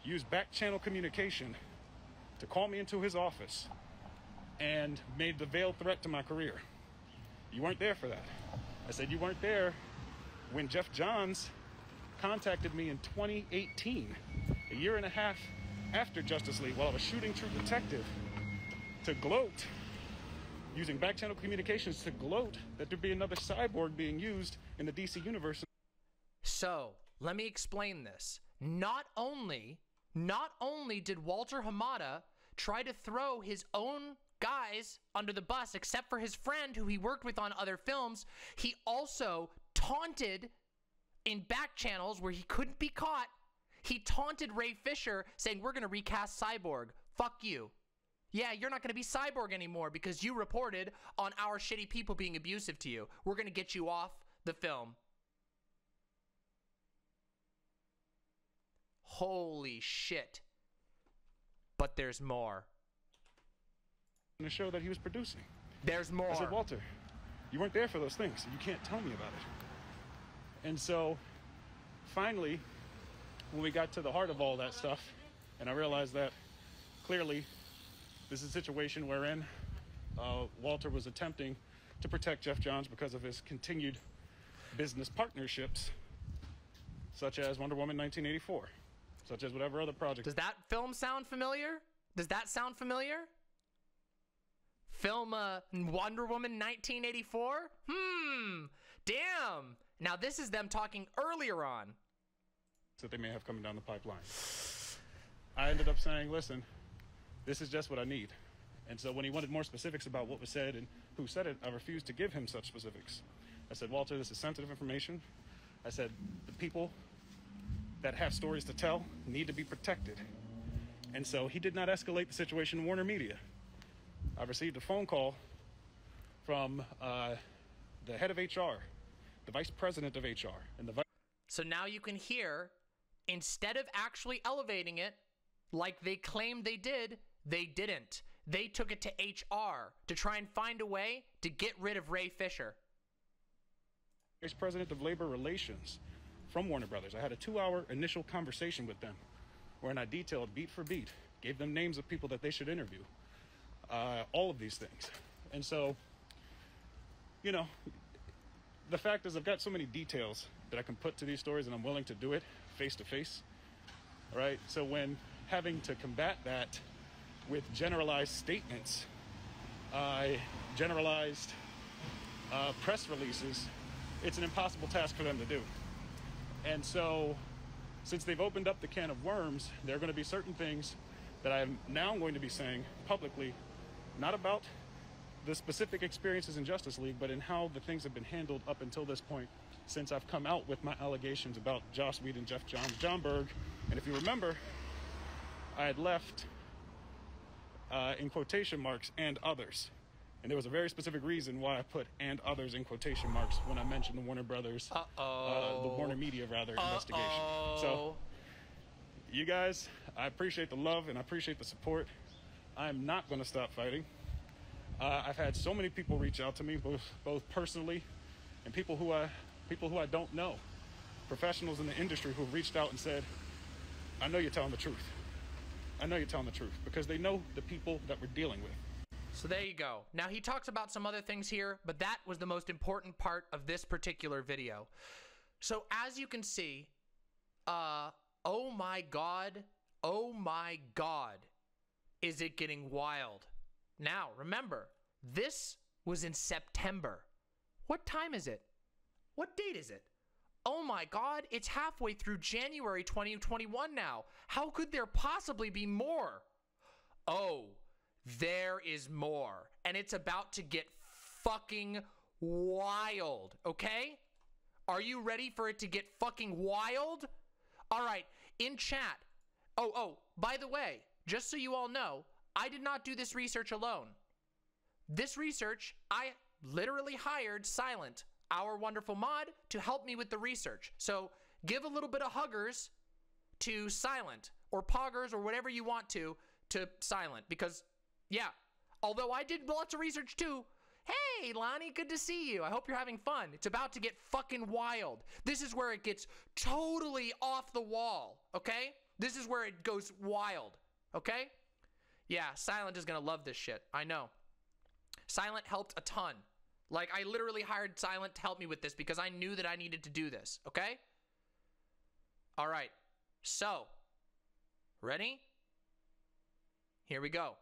used back-channel communication to call me into his office and made the veiled threat to my career. You weren't there for that. I said you weren't there when Geoff Johns contacted me in 2018, a year and a half after Justice League, while I was shooting True Detective, to gloat, using back-channel communications to gloat that there'd be another cyborg being used in the DC universe. So, let me explain this. Not only did Walter Hamada try to throw his own guys under the bus, except for his friend who he worked with on other films, he also taunted in back channels where he couldn't be caught. He taunted Ray Fisher, saying, "We're going to recast Cyborg. Fuck you. Yeah, you're not going to be Cyborg anymore because you reported on our shitty people being abusive to you. We're going to get you off the film." Holy shit. But there's more. In the show that he was producing. There's more. I said, Walter, you weren't there for those things. You can't tell me about it. And so, finally, when we got to the heart of all that stuff, and I realized that clearly this is a situation wherein Walter was attempting to protect Geoff Johns because of his continued business partnerships, such as Wonder Woman 1984, such as whatever other project. Does that film sound familiar? Does that sound familiar? Film Wonder Woman 1984? Damn. Now this is them talking earlier on. That they may have coming down the pipeline. I ended up saying, listen, this is just what I need. And so when he wanted more specifics about what was said and who said it, I refused to give him such specifics. I said, Walter, this is sensitive information. I said, the people that have stories to tell need to be protected. And so he did not escalate the situation to Warner Media. I received a phone call from the head of HR, the vice president of HR. And the so now you can hear, instead of actually elevating it like they claimed they did, they didn't. They took it to HR to try and find a way to get rid of Ray Fisher. Vice President of Labor Relations from Warner Brothers. I had a 2-hour initial conversation with them wherein I detailed beat for beat, gave them names of people that they should interview, all of these things. And so, you know, the fact is I've got so many details that I can put to these stories, and I'm willing to do it face to face. All right. So when having to combat that with generalized statements, generalized press releases, it's an impossible task for them to do. And so since they've opened up the can of worms, there are going to be certain things that I'm now going to be saying publicly, not about the specific experiences in Justice League, but in how the things have been handled up until this point since I've come out with my allegations about Joss Whedon, Geoff Johns, Jon Berg. And if you remember, I had left in quotation marks "and others." And there was a very specific reason why I put "and others" in quotation marks when I mentioned the Warner Brothers, the Warner Media rather, investigation. So you guys, I appreciate the love and I appreciate the support. I'm not going to stop fighting. I've had so many people reach out to me, both personally and people who I don't know, professionals in the industry who've reached out and said, "I know you're telling the truth. I know you're telling the truth," because they know the people that we're dealing with. So there you go. Now he talks about some other things here, but that was the most important part of this particular video. So as you can see, oh my God, is it getting wild. Now, remember, this was in September. What time is it? What date is it? Oh my God, it's halfway through January 2021 now. How could there possibly be more? Oh, there is more, and it's about to get fucking wild, okay? Are you ready for it to get fucking wild? All right, in chat. Oh, by the way, just so you all know, I did not do this research alone. This research, I literally hired Silent, our wonderful mod, to help me with the research. So give a little bit of huggers to Silent, or poggers, or whatever you want to Silent, because yeah, although I did lots of research too, Hey, Lonnie, good to see you. I hope you're having fun. It's about to get fucking wild. This is where it gets totally off the wall, okay? This is where it goes wild, okay? Yeah, Silent is gonna love this shit. I know. Silent helped a ton. Like, I literally hired Silent to help me with this because I knew that I needed to do this, okay? All right, so, ready? Here we go.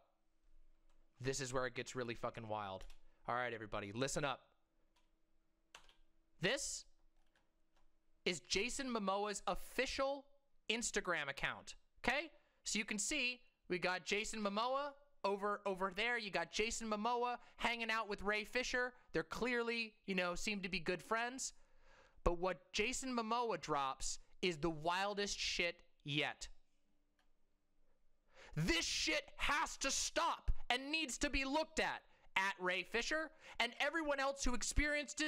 This is where it gets really fucking wild. All right, everybody, listen up. This is Jason Momoa's official Instagram account, okay? So you can see we got Jason Momoa over there. You got Jason Momoa hanging out with Ray Fisher. They're clearly, you know, seem to be good friends. But what Jason Momoa drops is the wildest shit yet. This shit has to stop and needs to be looked at Ray Fisher and everyone else who experienced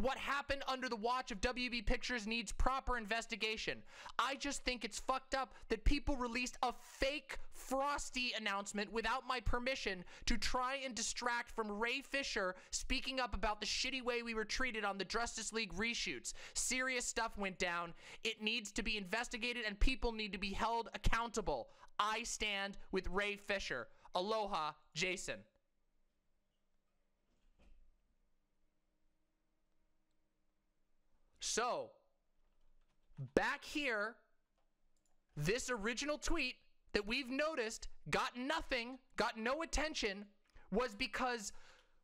what happened under the watch of WB Pictures needs proper investigation. I just think it's fucked up that people released a fake Frosty announcement without my permission to try and distract from Ray Fisher speaking up about the shitty way we were treated on the Justice League reshoots. Serious stuff went down. It needs to be investigated and people need to be held accountable. I stand with Ray Fisher. Aloha, Jason. So, back here, this original tweet that we've noticed got nothing, got no attention, was because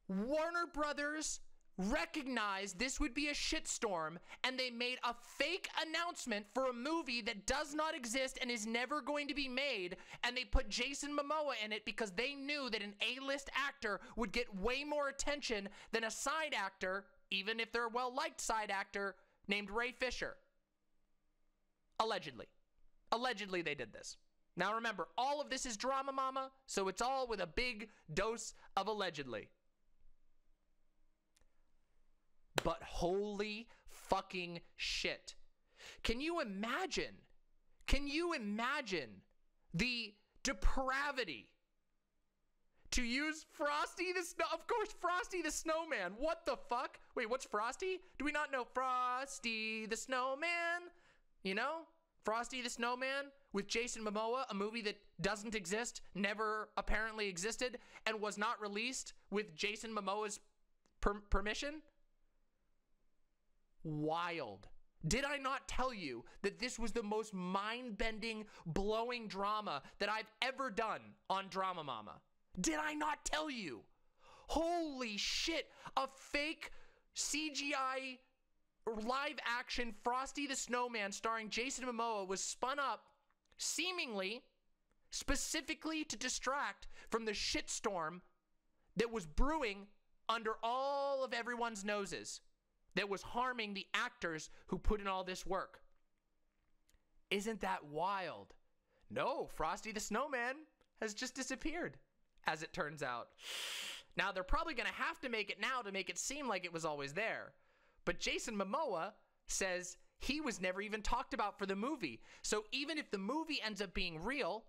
Warner Brothers recognized this would be a shitstorm, and they made a fake announcement for a movie that does not exist and is never going to be made, and they put Jason Momoa in it because they knew that an A-list actor would get way more attention than a side actor, even if they're a well-liked side actor, named Ray Fisher. Allegedly. Allegedly they did this. Now remember, all of this is drama mama, so it's all with a big dose of allegedly. But holy fucking shit. Can you imagine the depravity? To use Frosty the Snow, of course, Frosty the Snowman. What the fuck? Wait, what's Frosty? Do we not know Frosty the Snowman? You know, Frosty the Snowman with Jason Momoa, a movie that doesn't exist, never apparently existed, and was not released with Jason Momoa's permission? Wild. Did I not tell you that this was the most mind-bending, blowing drama that I've ever done on Drama Mama? Did I not tell you? Holy shit, a fake CGI live action Frosty the Snowman starring Jason Momoa was spun up seemingly specifically to distract from the shitstorm that was brewing under all of everyone's noses that was harming the actors who put in all this work. Isn't that wild? No, Frosty the Snowman has just disappeared. As it turns out. Now, they're probably going to have to make it now to make it seem like it was always there. But Jason Momoa says he was never even talked about for the movie. So even if the movie ends up being real,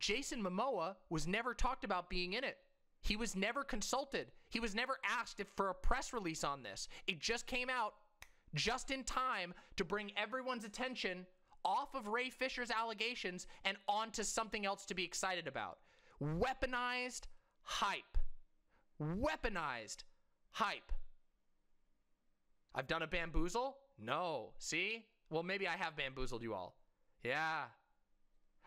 Jason Momoa was never talked about being in it. He was never consulted. He was never asked for a press release on this. It just came out just in time to bring everyone's attention off of Ray Fisher's allegations and onto something else to be excited about. Weaponized hype. Weaponized hype. I've done a bamboozle? No. See? Well, maybe I have bamboozled you all. Yeah.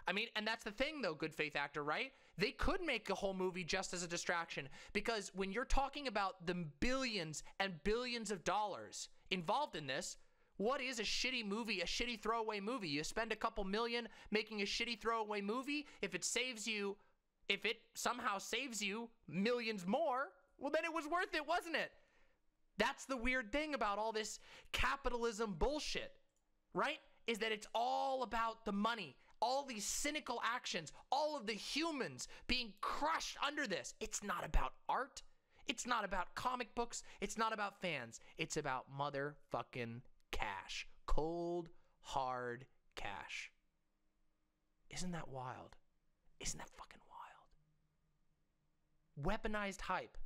I mean, and that's the thing, though, good faith actor, right? They could make a whole movie just as a distraction because when you're talking about the billions and billions of dollars involved in this, what is a shitty movie, a shitty throwaway movie? You spend a couple million making a shitty throwaway movie. If it somehow saves you millions more, well, then it was worth it, wasn't it? That's the weird thing about all this capitalism bullshit, right? Is that it's all about the money, all these cynical actions, all of the humans being crushed under this. It's not about art. It's not about comic books. It's not about fans. It's about motherfucking cash. Cold, hard cash. Isn't that wild? Isn't that fucking wild? Weaponized hype.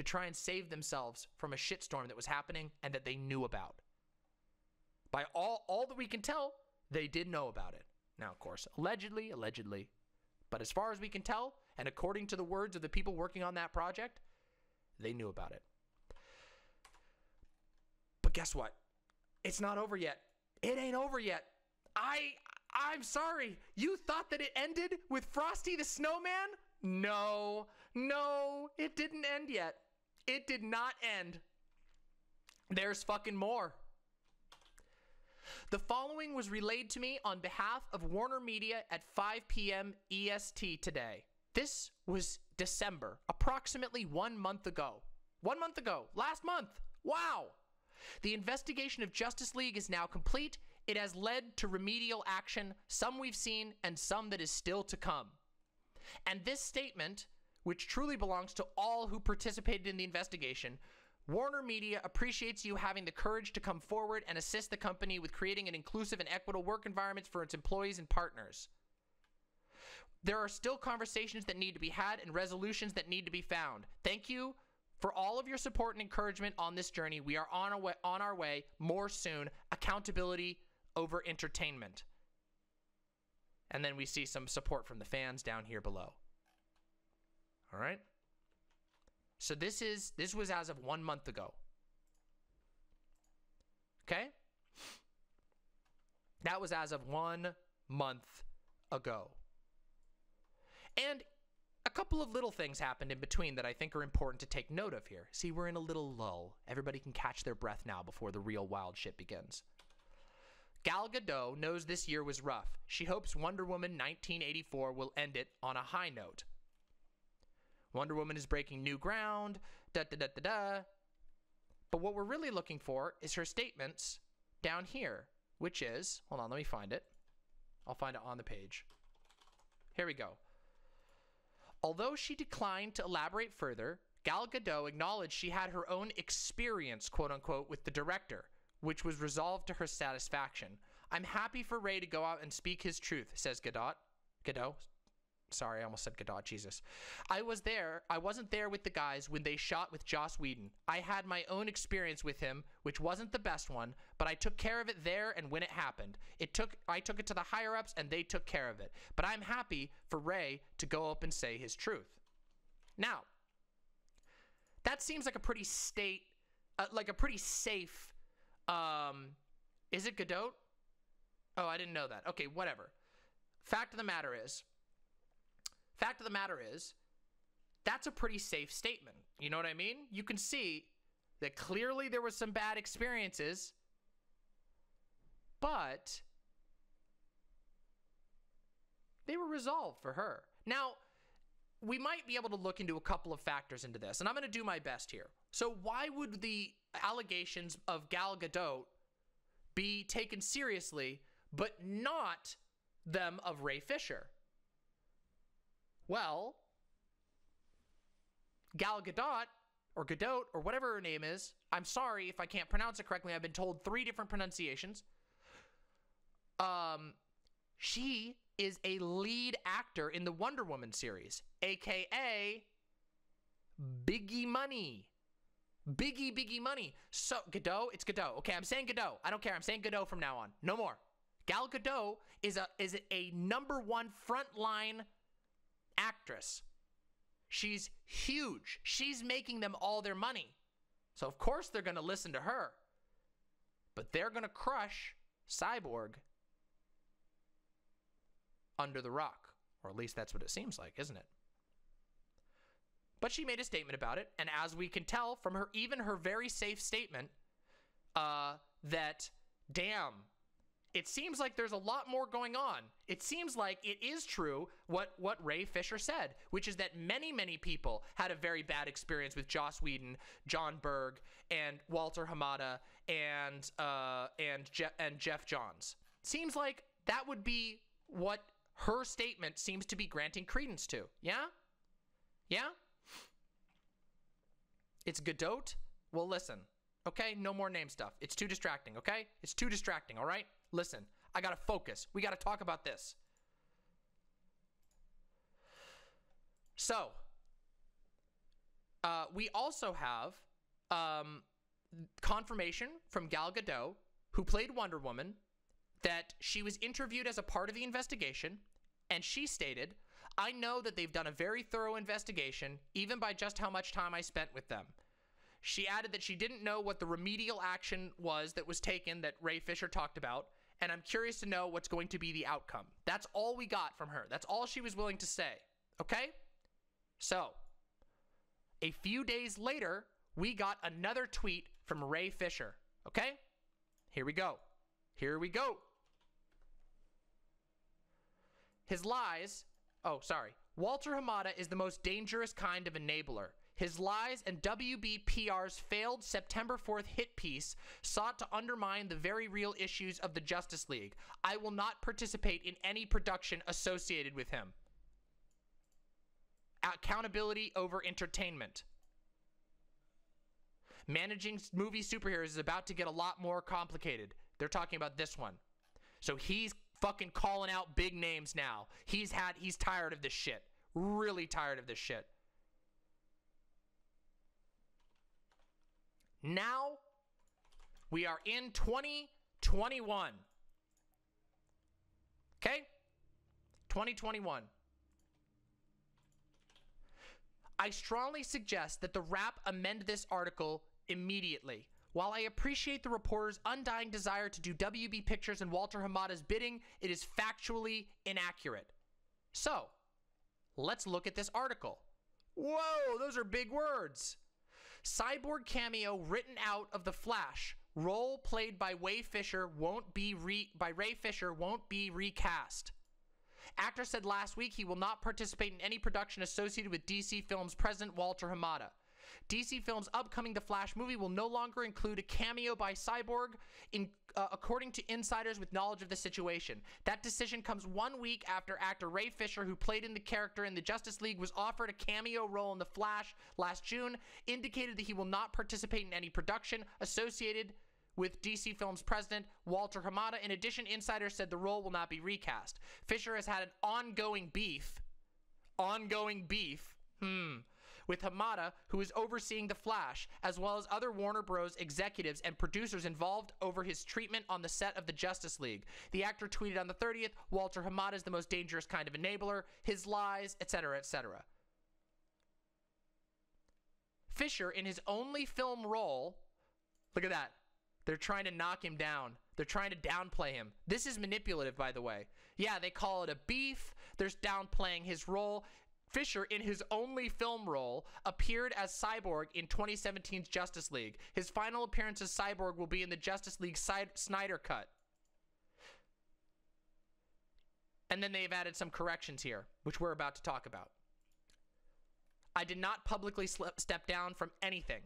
to try and save themselves from a shitstorm that was happening and that they knew about. By all that we can tell, they did know about it. Now, of course, allegedly, but as far as we can tell, and according to the words of the people working on that project, they knew about it. But guess what? It's not over yet. It ain't over yet. I'm sorry. You thought that it ended with Frosty the Snowman? No, it didn't end yet. It did not end. There's fucking more. The following was relayed to me on behalf of Warner Media at 5 p.m. EST today. This was December, approximately 1 month ago. 1 month ago, last month. Wow. The investigation of Justice League is now complete. It has led to remedial action, some we've seen and some that is still to come. And this statement, which truly belongs to all who participated in the investigation, Warner Media appreciates you having the courage to come forward and assist the company with creating an inclusive and equitable work environment for its employees and partners. There are still conversations that need to be had and resolutions that need to be found. Thank you for all of your support and encouragement on this journey. We are on our way, more soon. Accountability over entertainment. And then we see some support from the fans down here below. All right. So this was as of 1 month ago. Okay. That was as of 1 month ago. And a couple of little things happened in between that I think are important to take note of here. See, we're in a little lull. Everybody can catch their breath now before the real wild shit begins. Gal Gadot knows this year was rough. She hopes Wonder Woman 1984 will end it on a high note. Wonder Woman is breaking new ground, da-da-da-da-da. But what we're really looking for is her statements down here, which is, hold on, let me find it. I'll find it on the page. Here we go. Although she declined to elaborate further, Gal Gadot acknowledged she had her own experience, quote-unquote, with the director, which was resolved to her satisfaction. I'm happy for Ray to go out and speak his truth, says Gadot. Sorry, I almost said Gadot, Jesus. I wasn't there with the guys when they shot with Joss Whedon. I had my own experience with him, which wasn't the best one, but I took care of it there and when it happened. I took it to the higher-ups and they took care of it. But I'm happy for Ray to go up and say his truth. Now, that seems like a pretty safe, is it Gadot? Oh, I didn't know that. Okay, whatever. Fact of the matter is, that's a pretty safe statement. You know what I mean? You can see that clearly there were some bad experiences, but they were resolved for her. Now, we might be able to look into a couple of factors into this, and I'm going to do my best here. So why would the allegations of Gal Gadot be taken seriously, but not them of Ray Fisher? Well, Gal Gadot, or Gadot, or whatever her name is, I'm sorry if I can't pronounce it correctly, I've been told 3 different pronunciations. She is a lead actor in the Wonder Woman series, aka Biggie Money. Biggie Money. So, Gadot, it's Gadot. Okay, I'm saying Gadot. I don't care, I'm saying Gadot from now on. No more. Gal Gadot is a #1 frontline actress. She's huge. She's making them all their money. So of course they're going to listen to her. But they're going to crush Cyborg under the rock. Or at least that's what it seems like, isn't it? But she made a statement about it. And as we can tell from her, even her very safe statement, that damn, it seems like there's a lot more going on. It seems like it is true what Ray Fisher said, which is that many, many people had a very bad experience with Joss Whedon, Jon Berg, and Walter Hamada, and Geoff Johns. Seems like that would be what her statement seems to be granting credence to. Yeah? Yeah? It's Gadot? Well, listen. Okay? No more name stuff. It's too distracting, okay? It's too distracting, all right? Listen, I gotta focus. We gotta talk about this. So, We also have confirmation from Gal Gadot, who played Wonder Woman, that she was interviewed as a part of the investigation, and she stated, "I know that they've done a very thorough investigation, even by just how much time I spent with them." She added that she didn't know what the remedial action was that was taken that Ray Fisher talked about, and I'm curious to know what's going to be the outcome. That's all we got from her. That's all she was willing to say. Okay? So, a few days later, we got another tweet from Ray Fisher. Okay? Here we go. Here we go. His lies... Oh, sorry. Walter Hamada is the most dangerous kind of enabler. His lies and WBPR's failed September 4th hit piece sought to undermine the very real issues of the Justice League. I will not participate in any production associated with him. Accountability over entertainment. Managing movie superheroes is about to get a lot more complicated. They're talking about this one. So he's fucking calling out big names now. He's tired of this shit. Really tired of this shit. Now, we are in 2021. Okay? 2021. I strongly suggest that The Wrap amend this article immediately. While I appreciate the reporter's undying desire to do WB Pictures and Walter Hamada's bidding, it is factually inaccurate. So, let's look at this article. Whoa, those are big words. Cyborg cameo written out of The Flash. Role played by Ray Fisher won't be recast. Actor said last week he will not participate in any production associated with DC Films president Walter Hamada. DC Films' upcoming The Flash movie will no longer include a cameo by Cyborg, according to insiders with knowledge of the situation. That decision comes 1 week after actor Ray Fisher, who played in the character in the Justice League, was offered a cameo role in The Flash last June, indicated that he will not participate in any production associated with DC Films president Walter Hamada. In addition, insiders said the role will not be recast. Fisher has had an ongoing beef with Hamada, who is overseeing The Flash, as well as other Warner Bros. Executives and producers involved over his treatment on the set of the Justice League. The actor tweeted on the 30th, Walter Hamada is the most dangerous kind of enabler, his lies, etc., etc. Fisher, in his only film role, look at that. They're trying to knock him down. They're trying to downplay him. This is manipulative, by the way. Yeah, they call it a beef. There's downplaying his role. Fisher, in his only film role, appeared as Cyborg in 2017's Justice League. His final appearance as Cyborg will be in the Justice League Snyder Cut. And then they've added some corrections here, which we're about to talk about. I did not publicly step down from anything.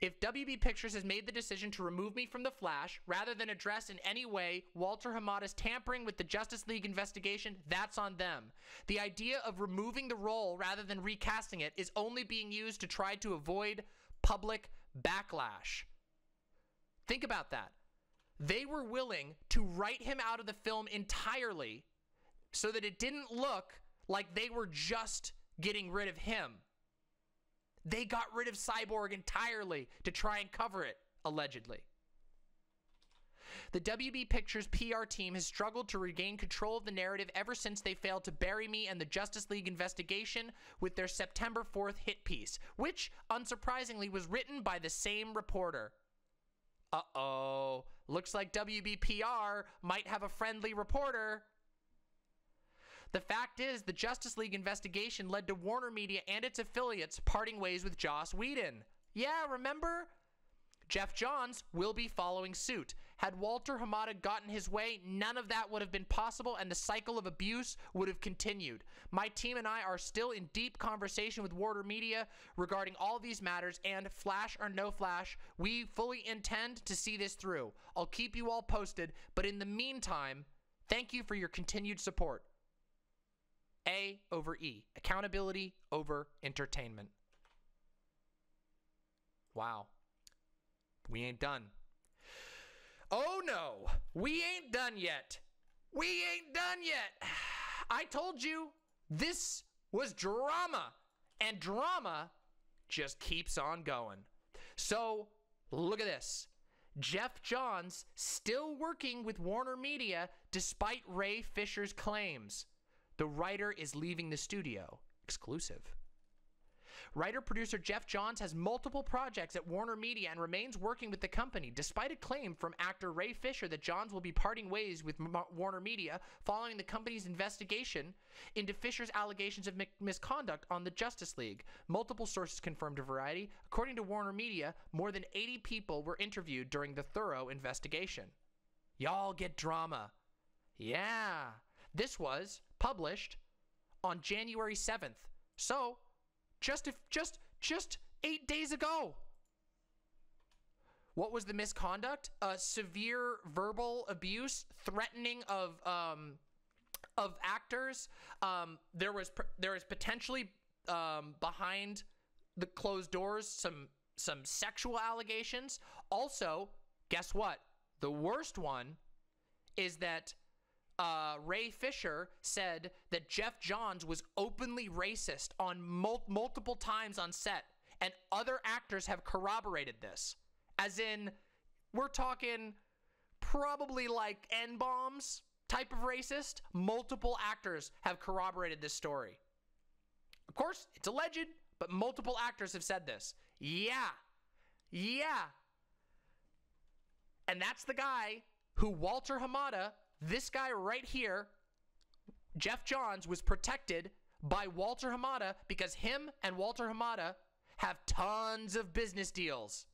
If WB Pictures has made the decision to remove me from The Flash, rather than address in any way Walter Hamada's tampering with the Justice League investigation, that's on them. The idea of removing the role rather than recasting it is only being used to try to avoid public backlash. Think about that. They were willing to write him out of the film entirely so that it didn't look like they were just getting rid of him. They got rid of Cyborg entirely to try and cover it, allegedly. The WB Pictures PR team has struggled to regain control of the narrative ever since they failed to bury me and the Justice League investigation with their September 4th hit piece, which, unsurprisingly, was written by the same reporter. Uh-oh. Looks like WB PR might have a friendly reporter. The fact is, the Justice League investigation led to Warner Media and its affiliates parting ways with Joss Whedon. Yeah, remember? Geoff Johns will be following suit. Had Walter Hamada gotten his way, none of that would have been possible and the cycle of abuse would have continued. My team and I are still in deep conversation with Warner Media regarding all these matters and, Flash or no Flash, we fully intend to see this through. I'll keep you all posted, but in the meantime, thank you for your continued support. A over E. Accountability over entertainment. Wow. We ain't done. Oh no! We ain't done yet! We ain't done yet! I told you, this was drama! And drama just keeps on going. So look at this. Geoff Johns still working with Warner Media despite Ray Fisher's claims. The writer is leaving the studio. Exclusive. Writer-producer Geoff Johns has multiple projects at Warner Media and remains working with the company, despite a claim from actor Ray Fisher that Johns will be parting ways with Warner Media following the company's investigation into Fisher's allegations of misconduct on the Justice League. Multiple sources confirmed to Variety. According to Warner Media, more than 80 people were interviewed during the thorough investigation. Y'all get drama. Yeah. This was published on January 7th. So... Just 8 days ago. What was the misconduct? Severe verbal abuse, threatening of actors. There was potentially behind the closed doors some sexual allegations. Also, guess what? The worst one is that Ray Fisher said that Geoff Johns was openly racist on multiple times on set, and other actors have corroborated this. As in, we're talking probably like N-bombs type of racist. Multiple actors have corroborated this story. Of course, it's alleged, but multiple actors have said this. Yeah. And that's the guy who Walter Hamada... This guy right here, Geoff Johns, was protected by Walter Hamada because him and Walter Hamada have tons of business deals.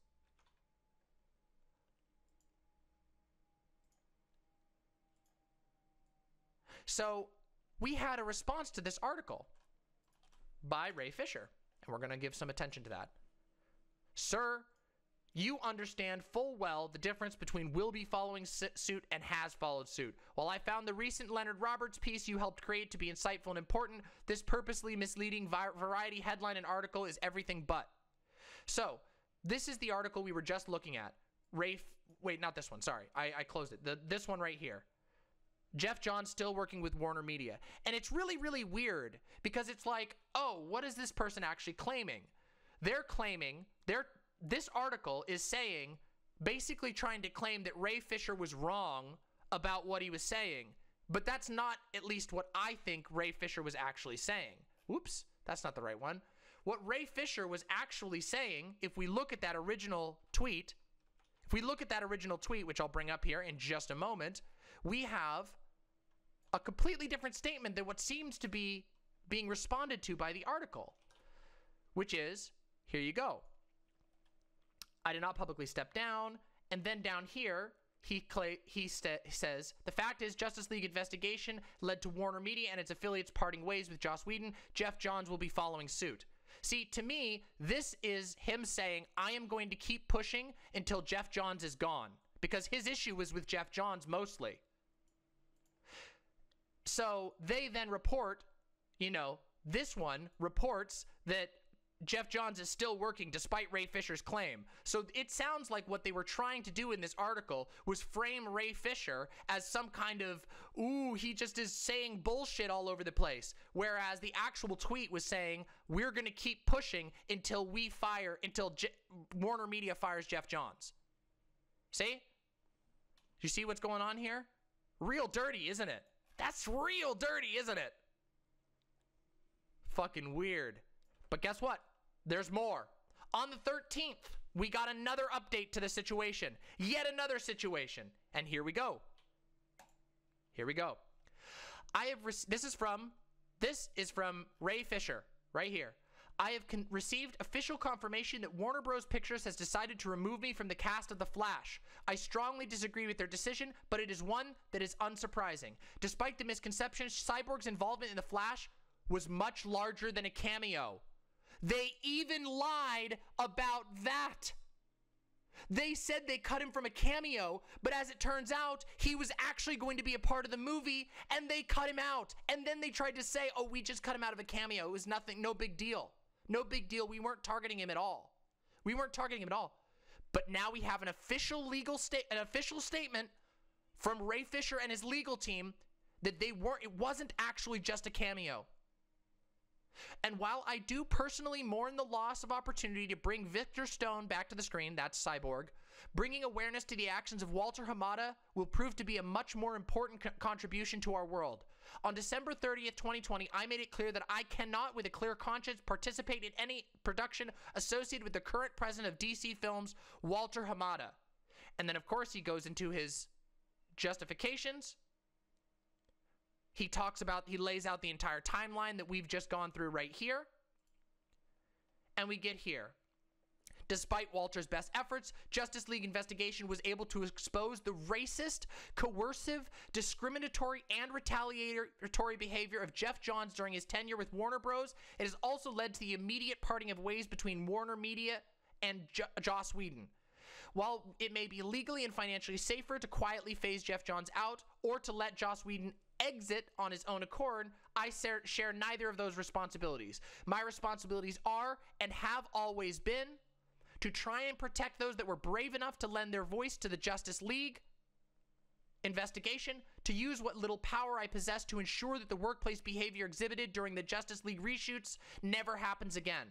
So we had a response to this article by Ray Fisher, and we're going to give some attention to that. Sir, you understand full well the difference between will be following suit and has followed suit. While I found the recent Leonard Roberts piece you helped create to be insightful and important, this purposely misleading Variety headline and article is everything but. So, this is the article we were just looking at. Wait, not this one. Sorry. I closed it. This one right here. Geoff Johns still working with Warner Media. And it's really, really weird because it's like, oh, what is this person actually claiming? They're claiming... This article is saying, basically trying to claim that Ray Fisher was wrong about what he was saying, but that's not at least what I think Ray Fisher was actually saying. Whoops, that's not the right one. What Ray Fisher was actually saying, if we look at that original tweet, which I'll bring up here in just a moment, we have a completely different statement than what seems to be being responded to by the article, which is, here you go. I did not publicly step down. And then down here, he says, the fact is Justice League investigation led to Warner Media and its affiliates parting ways with Joss Whedon. Geoff Johns will be following suit. See, to me, this is him saying, I am going to keep pushing until Geoff Johns is gone. Because his issue was with Geoff Johns mostly. So they then report, you know, this one reports that Geoff Johns is still working despite Ray Fisher's claim. So it sounds like what they were trying to do in this article was frame Ray Fisher as some kind of, ooh, he just is saying bullshit all over the place. Whereas the actual tweet was saying, we're going to keep pushing until Warner Media fires Geoff Johns. See? You see what's going on here? Real dirty, isn't it? That's real dirty, isn't it? Fucking weird. But guess what? There's more. On the 13th, we got another update to the situation. Yet another situation. And here we go. This is from Ray Fisher, right here. I have received official confirmation that Warner Bros. Pictures has decided to remove me from the cast of The Flash. I strongly disagree with their decision, but it is one that is unsurprising. Despite the misconceptions, Cyborg's involvement in The Flash was much larger than a cameo. They even lied about that. They said they cut him from a cameo, but as it turns out, he was actually going to be a part of the movie, and they cut him out. And then they tried to say, oh, we just cut him out of a cameo. It was nothing, no big deal. No big deal. We weren't targeting him at all. But now we have an official statement from Ray Fisher and his legal team that it wasn't actually just a cameo. And while I do personally mourn the loss of opportunity to bring Victor Stone back to the screen, that's Cyborg, bringing awareness to the actions of Walter Hamada will prove to be a much more important contribution to our world. On December 30th, 2020, I made it clear that I cannot, with a clear conscience, participate in any production associated with the current president of DC Films, Walter Hamada. And then, of course, he goes into his justifications. He talks about, he lays out the entire timeline that we've just gone through right here. And we get here. Despite Walter's best efforts, Justice League investigation was able to expose the racist, coercive, discriminatory, and retaliatory behavior of Geoff Johns during his tenure with Warner Bros. It has also led to the immediate parting of ways between Warner Media and Joss Whedon. While it may be legally and financially safer to quietly phase Geoff Johns out or to let Joss Whedon exit on his own accord, I share neither of those responsibilities. My responsibilities are, and have always been, to try and protect those that were brave enough to lend their voice to the Justice League investigation, to use what little power I possess to ensure that the workplace behavior exhibited during the Justice League reshoots never happens again.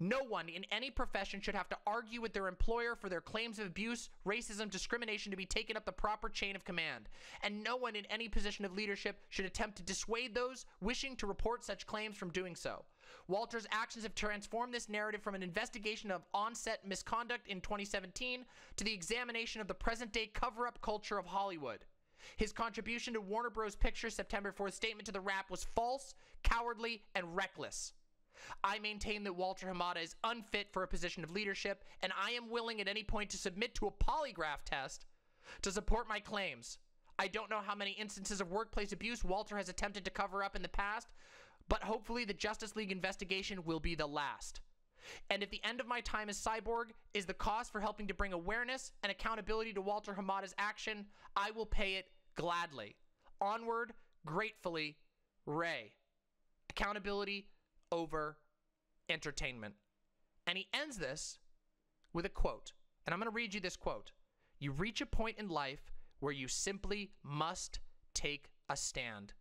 No one in any profession should have to argue with their employer for their claims of abuse, racism, discrimination to be taken up the proper chain of command. And no one in any position of leadership should attempt to dissuade those wishing to report such claims from doing so. Walter's actions have transformed this narrative from an investigation of on-set misconduct in 2017 to the examination of the present-day cover-up culture of Hollywood. His contribution to Warner Bros. Pictures' September 4th statement to The Wrap was false, cowardly, and reckless. I maintain that Walter Hamada is unfit for a position of leadership, and I am willing at any point to submit to a polygraph test to support my claims. I don't know how many instances of workplace abuse Walter has attempted to cover up in the past, but hopefully the Justice League investigation will be the last. And if the end of my time as Cyborg is the cost for helping to bring awareness and accountability to Walter Hamada's action, I will pay it gladly. Onward, gratefully, Ray. Accountability over entertainment. And he ends this with a quote, and I'm going to read you this quote. You reach a point in life where you simply must take a stand.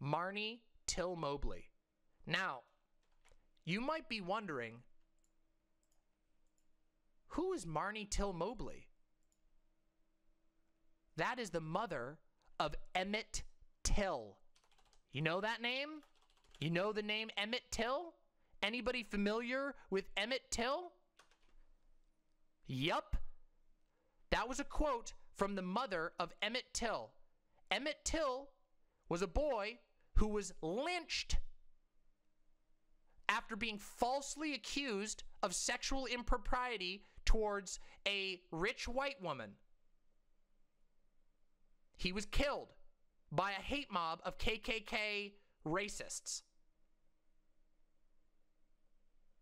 Mamie Till Mobley. Now, you might be wondering, who is Mamie Till Mobley? That is the mother of Emmett Till. You know that name? You know the name Emmett Till? Anybody familiar with Emmett Till? Yup. That was a quote from the mother of Emmett Till. Emmett Till was a boy who was lynched after being falsely accused of sexual impropriety towards a rich white woman. He was killed by a hate mob of KKK racists.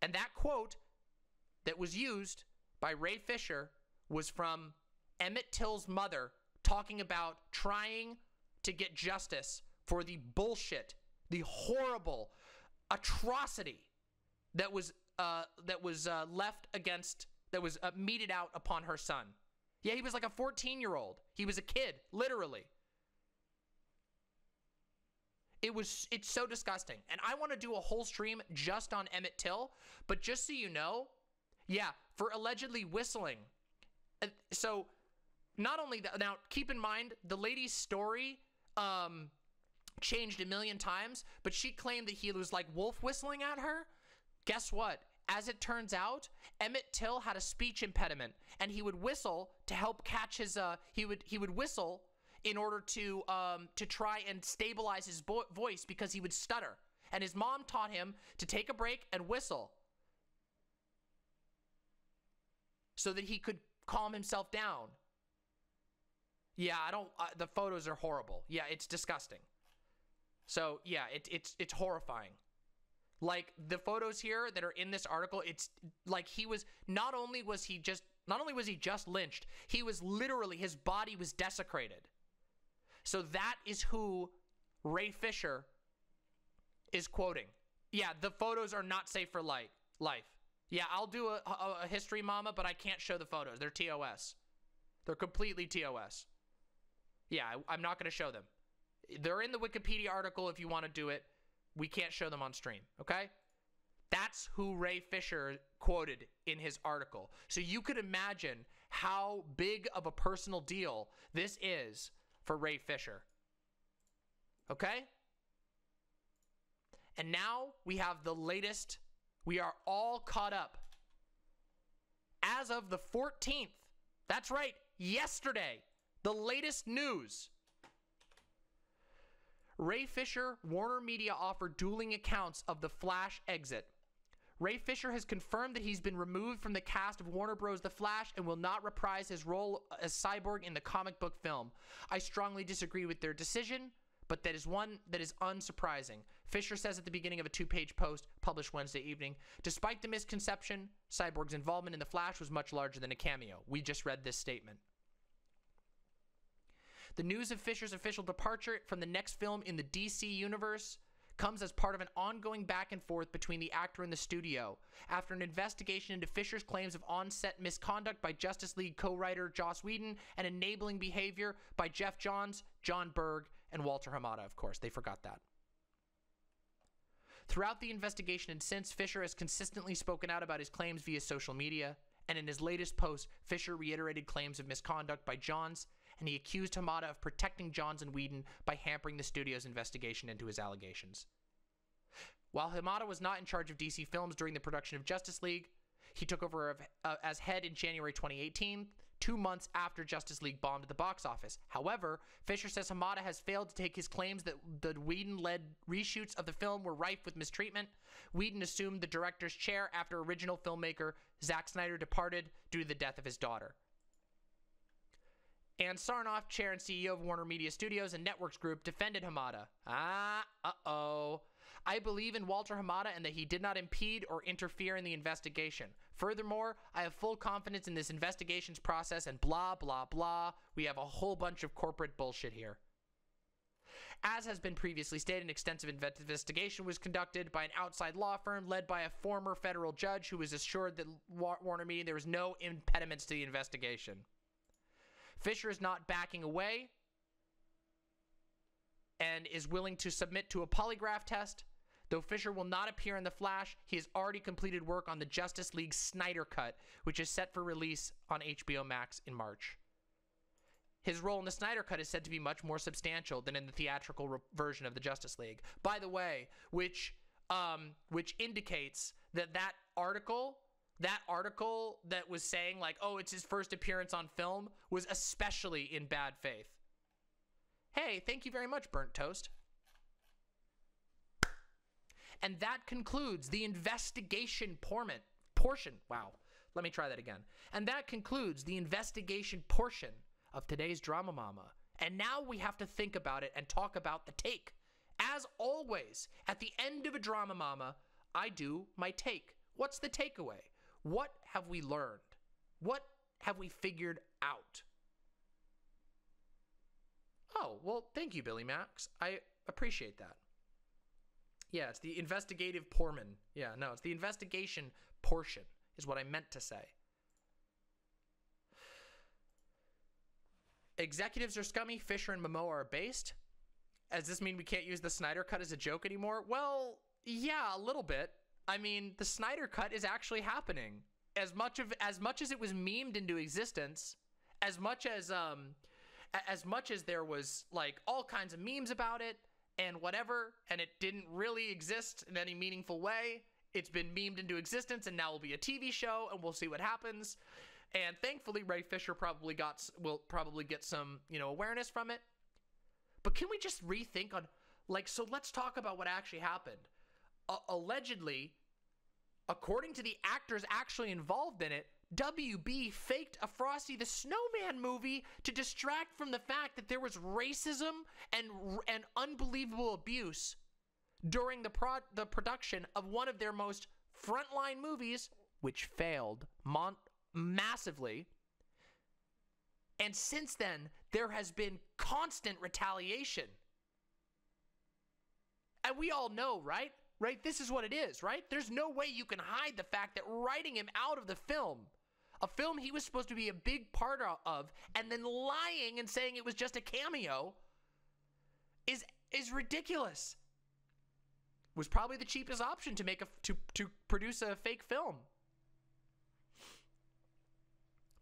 And that quote that was used by Ray Fisher was from Emmett Till's mother talking about trying to get justice for the bullshit, the horrible atrocity that was meted out upon her son. Yeah, he was like a 14-year-old. He was a kid, literally. It's so disgusting. And I want to do a whole stream just on Emmett Till, but just so you know, yeah, for allegedly whistling. So not only that, now keep in mind the lady's story changed a million times, but she claimed that he was like wolf whistling at her. Guess what? As it turns out, Emmett Till had a speech impediment, and he would whistle to help catch his he would whistle in order to try and stabilize his voice because he would stutter. And his mom taught him to take a break and whistle so that he could calm himself down. Yeah, I don't, the photos are horrible. Yeah, it's disgusting. So yeah, it's horrifying. Like the photos here that are in this article, it's like he was, not only was he just lynched, he was literally, his body was desecrated. So that is who Ray Fisher is quoting. Yeah, the photos are not safe for life. Yeah, I'll do a history mama, but I can't show the photos. They're TOS. They're completely TOS. Yeah, I'm not going to show them. They're in the Wikipedia article if you want to do it. We can't show them on stream, okay? That's who Ray Fisher quoted in his article. So you could imagine how big of a personal deal this is for Ray Fisher. Okay? And now we have the latest. We are all caught up. As of the 14th, that's right, yesterday, the latest news. Ray Fisher, Warner Media offered dueling accounts of the Flash exit. Ray Fisher has confirmed that he's been removed from the cast of Warner Bros. The Flash and will not reprise his role as Cyborg in the comic book film. I strongly disagree with their decision, but that is one that is unsurprising. Fisher says at the beginning of a two-page post published Wednesday evening, despite the misconception, Cyborg's involvement in The Flash was much larger than a cameo. We just read this statement. The news of Fisher's official departure from the next film in the DC Universe comes as part of an ongoing back and forth between the actor and the studio after an investigation into Fisher's claims of on-set misconduct by Justice League co-writer Joss Whedon and enabling behavior by Geoff Johns, Jon Berg, and Walter Hamada, of course. They forgot that. Throughout the investigation and since, Fisher has consistently spoken out about his claims via social media, and in his latest post, Fisher reiterated claims of misconduct by Johns, and he accused Hamada of protecting Johns and Whedon by hampering the studio's investigation into his allegations. While Hamada was not in charge of DC Films during the production of Justice League, he took over as head in January 2018, 2 months after Justice League bombed at the box office. However, Fisher says Hamada has failed to take his claims that the Whedon-led reshoots of the film were rife with mistreatment. Whedon assumed the director's chair after original filmmaker Zack Snyder departed due to the death of his daughter. Ann Sarnoff, chair and CEO of Warner Media Studios and Networks Group, defended Hamada. I believe in Walter Hamada and that he did not impede or interfere in the investigation. Furthermore, I have full confidence in this investigation's process and blah, blah, blah. We have a whole bunch of corporate bullshit here. As has been previously stated, an extensive investigation was conducted by an outside law firm led by a former federal judge who was assured that Warner Media there was no impediments to the investigation. Fisher is not backing away and is willing to submit to a polygraph test. Though Fisher will not appear in The Flash, he has already completed work on the Justice League Snyder Cut, which is set for release on HBO Max in March. His role in the Snyder Cut is said to be much more substantial than in the theatrical version of the Justice League. By the way, which indicates that that article that was saying like, oh, it's his first appearance on film was especially in bad faith. Hey, thank you very much, Burnt Toast. And that concludes the investigation portion. Wow. Let me try that again. And that concludes the investigation portion of today's Drama Mama. And now we have to think about it and talk about the take. As always, at the end of a Drama Mama, I do my take. What's the takeaway? What have we learned? What have we figured out? Oh, well, thank you, Billy Max. I appreciate that. Yeah, it's the investigative portion. Yeah, no, it's the investigation portion is what I meant to say. Executives are scummy. Fisher and Momoa are based. Does this mean we can't use the Snyder Cut as a joke anymore? Well, yeah, a little bit. I mean, the Snyder Cut is actually happening. As much as it was memed into existence, as much as there was like all kinds of memes about it and whatever, and it didn't really exist in any meaningful way, it's been memed into existence and now will be a TV show and we'll see what happens. And thankfully, Ray Fisher will probably get some, you know, awareness from it. But can we just rethink on, like, so let's talk about what actually happened. Allegedly, according to the actors actually involved in it, WB faked a Frosty the Snowman movie to distract from the fact that there was racism and unbelievable abuse during the production of one of their most frontline movies, which failed massively. And since then, there has been constant retaliation. And we all know, right? Right? This is what it is, right? There's no way you can hide the fact that writing him out of the film, a film he was supposed to be a big part of, and then lying and saying it was just a cameo is ridiculous. was probably the cheapest option to make a to produce a fake film.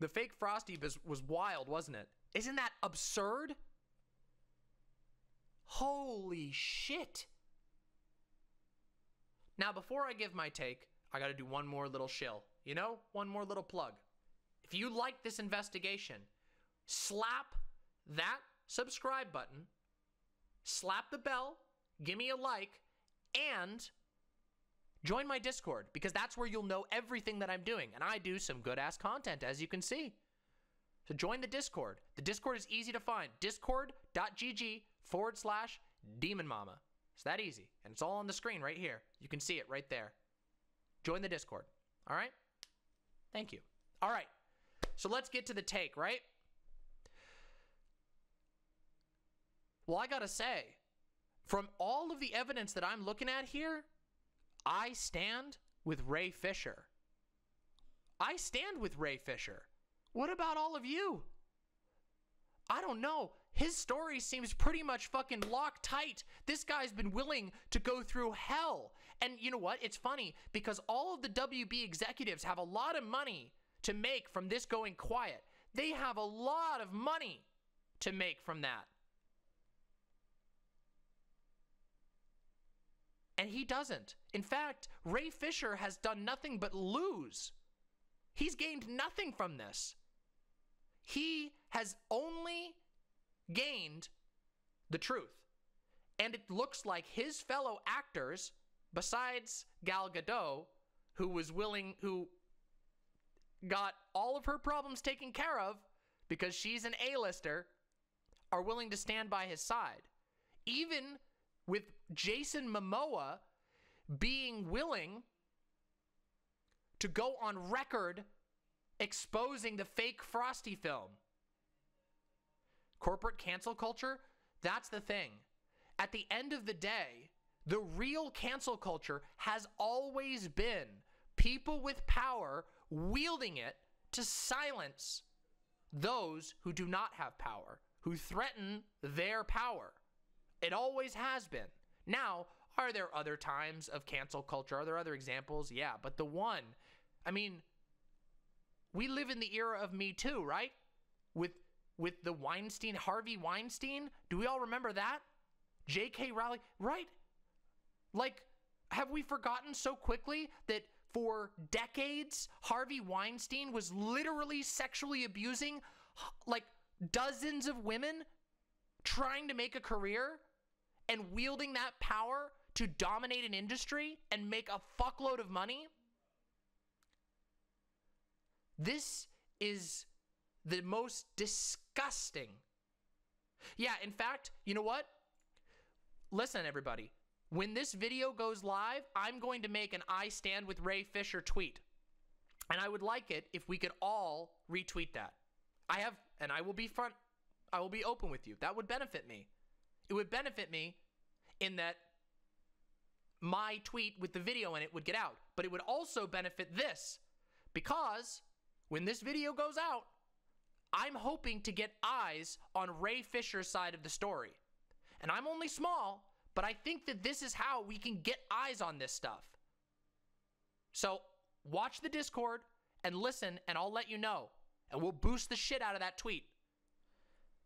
The fake Frosty was wild, wasn't it? Isn't that absurd? Holy shit. Now, before I give my take, I gotta do one more little shill. You know, one more little plug. If you like this investigation, slap that subscribe button, slap the bell, give me a like, and join my Discord, because that's where you'll know everything that I'm doing, and I do some good-ass content, as you can see. So join the Discord. The Discord is easy to find. Discord.gg/Demon Mama. It's that easy, and it's all on the screen right here. You can see it right there. Join the Discord, all right? Thank you. All right, so let's get to the take, right? Well, I gotta say, from all of the evidence that I'm looking at here, I stand with Ray Fisher. I stand with Ray Fisher. What about all of you? I don't know. His story seems pretty much fucking locked tight. This guy's been willing to go through hell. And you know what? It's funny because all of the WB executives have a lot of money to make from this going quiet. They have a lot of money to make from that. And he doesn't. In fact, Ray Fisher has done nothing but lose. He's gained nothing from this. He has only gained the truth. And it looks like his fellow actors, besides Gal Gadot, who was willing, who got all of her problems taken care of because she's an A-lister, are willing to stand by his side. Even with Jason Momoa being willing to go on record exposing the fake Frosty film. Corporate cancel culture, that's the thing. At the end of the day, the real cancel culture has always been people with power wielding it to silence those who do not have power, who threaten their power. It always has been. Now, are there other times of cancel culture? Are there other examples? Yeah, but the one, I mean, we live in the era of Me Too, right? With the Weinstein, Harvey Weinstein, do we all remember that? J.K. Rowling, right? Like, have we forgotten so quickly that for decades, Harvey Weinstein was literally sexually abusing, like, dozens of women, trying to make a career? And wielding that power to dominate an industry and make a fuckload of money? This is the most disgusting. Yeah, in fact, you know what? Listen, everybody. When this video goes live, I'm going to make an I Stand With Ray Fisher tweet. And I would like it if we could all retweet that. I have, and I will be open with you. That would benefit me. It would benefit me in that my tweet with the video in it would get out, but it would also benefit this, because when this video goes out, I'm hoping to get eyes on Ray Fisher's side of the story. And I'm only small, but I think that this is how we can get eyes on this stuff. So watch the Discord and listen, and I'll let you know, and we'll boost the shit out of that tweet.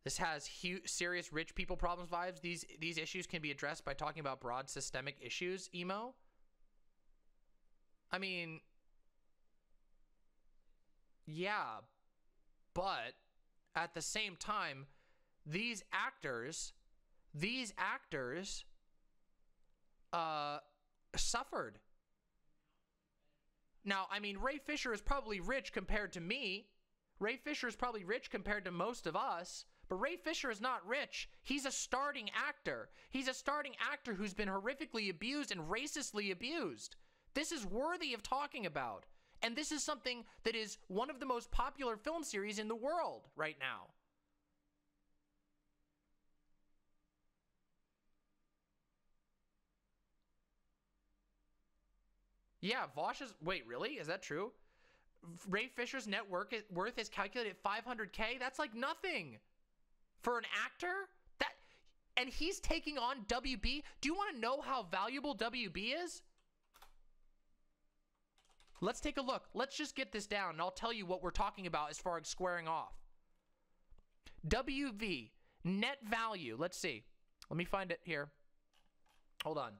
This has huge, serious rich people problems vibes. These issues can be addressed by talking about broad systemic issues, emo. I mean, yeah, but at the same time, these actors suffered. Now, I mean, Ray Fisher is probably rich compared to me. Ray Fisher is probably rich compared to most of us. But Ray Fisher is not rich. He's a starting actor. He's a starting actor who's been horrifically abused and racistly abused. This is worthy of talking about. And this is something that is one of the most popular film series in the world right now. Yeah, Vosh is... Wait, really? Is that true? Ray Fisher's net worth is calculated at $500K? That's like nothing. For an actor? That and he's taking on WB. Do you want to know how valuable WB is? Let's take a look. Let's just get this down, and I'll tell you what we're talking about as far as squaring off. WV, net value. Let's see. Let me find it here. Hold on.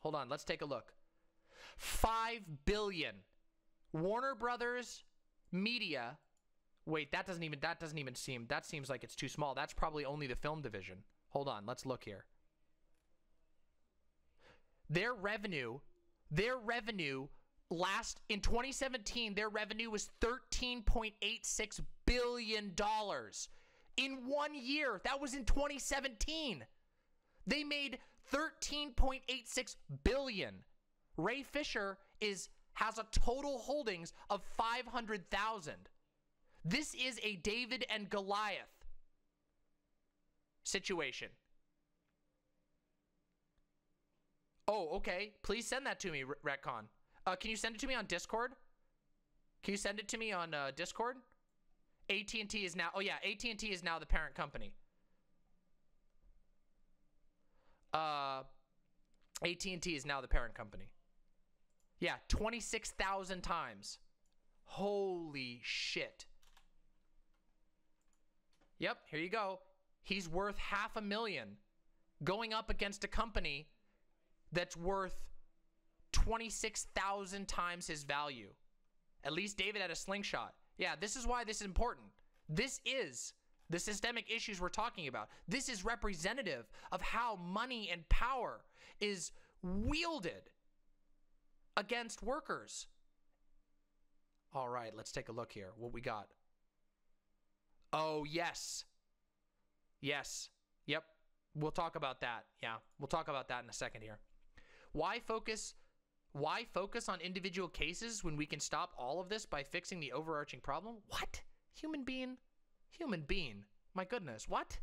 Hold on. Let's take a look. $5 billion. Warner Brothers Media. Wait, that doesn't even seem, that seems like it's too small. That's probably only the film division. Hold on. Let's look here. Their revenue last in 2017, their revenue was $13.86 billion in 1 year. That was in 2017. They made $13.86 billion. Ray Fisher has a total holdings of 500,000. This is a David and Goliath situation. Oh, okay. Please send that to me, Retcon. Can you send it to me on Discord? Can you send it to me on Discord? AT&T is now... Oh, yeah. AT&T is now the parent company. AT&T is now the parent company. Yeah, 26,000 times. Holy shit. Yep, here you go. He's worth $500,000 going up against a company that's worth 26,000 times his value. At least David had a slingshot. Yeah, this is why this is important. This is the systemic issues we're talking about. This is representative of how money and power is wielded against workers. All right, let's take a look here. What we got? Oh, yes. Yes. Yep. We'll talk about that. Yeah, we'll talk about that in a second here. Why focus on individual cases when we can stop all of this by fixing the overarching problem? What? Human being. My goodness, what?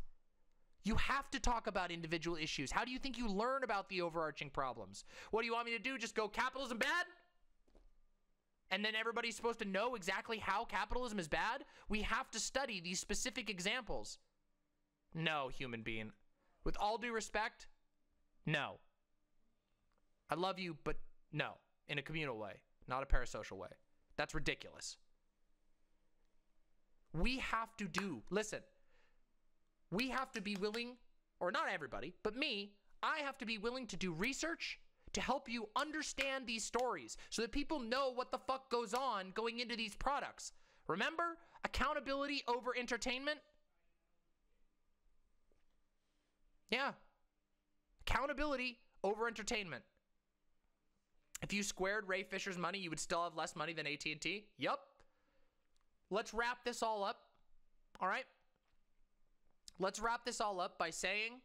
You have to talk about individual issues. How do you think you learn about the overarching problems? What do you want me to do? Just go capitalism bad? And then everybody's supposed to know exactly how capitalism is bad? We have to study these specific examples. No, human being. With all due respect, no. I love you, but no, in a communal way, not a parasocial way. That's ridiculous. We have to do, listen, we have to be willing, or not everybody, but me, I have to be willing to do research to help you understand these stories so that people know what the fuck goes on going into these products. Remember, accountability over entertainment? Yeah. Accountability over entertainment. If you squared Ray Fisher's money, you would still have less money than AT&T. Yup. Let's wrap this all up. All right? Let's wrap this all up by saying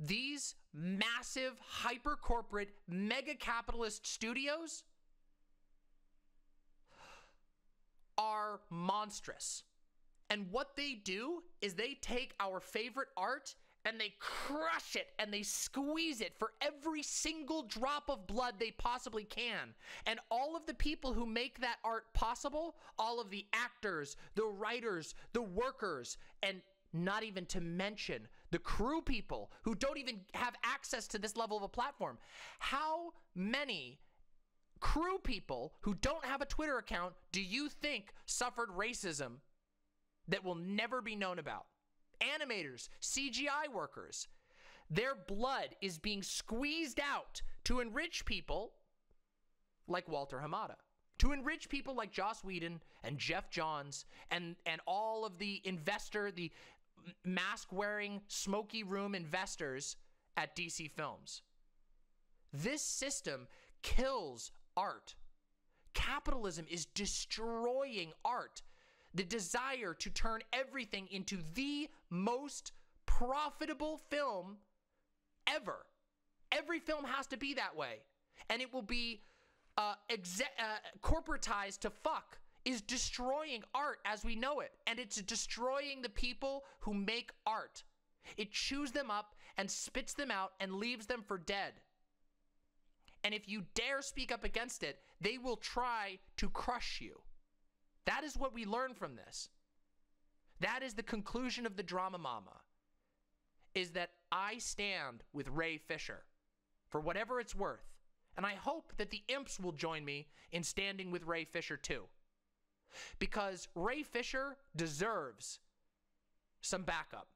these massive, hyper-corporate, mega-capitalist studios are monstrous. And what they do is they take our favorite art and they crush it and they squeeze it for every single drop of blood they possibly can. And all of the people who make that art possible, all of the actors, the writers, the workers, and not even to mention the crew people who don't even have access to this level of a platform. How many crew people who don't have a Twitter account do you think suffered racism that will never be known about? Animators, CGI workers, their blood is being squeezed out to enrich people like Walter Hamada, to enrich people like Joss Whedon and Geoff Johns and all of the investor, the mask-wearing, smoky room investors at DC Films. This system kills art. Capitalism is destroying art. The desire to turn everything into the most profitable film ever. Every film has to be that way. And it will be corporatized to fuck is destroying art as we know it. And it's destroying the people who make art. It chews them up and spits them out and leaves them for dead. And if you dare speak up against it, they will try to crush you. That is what we learn from this. That is the conclusion of the drama mama, is that I stand with Ray Fisher for whatever it's worth. And I hope that the imps will join me in standing with Ray Fisher too. Because Ray Fisher deserves some backup.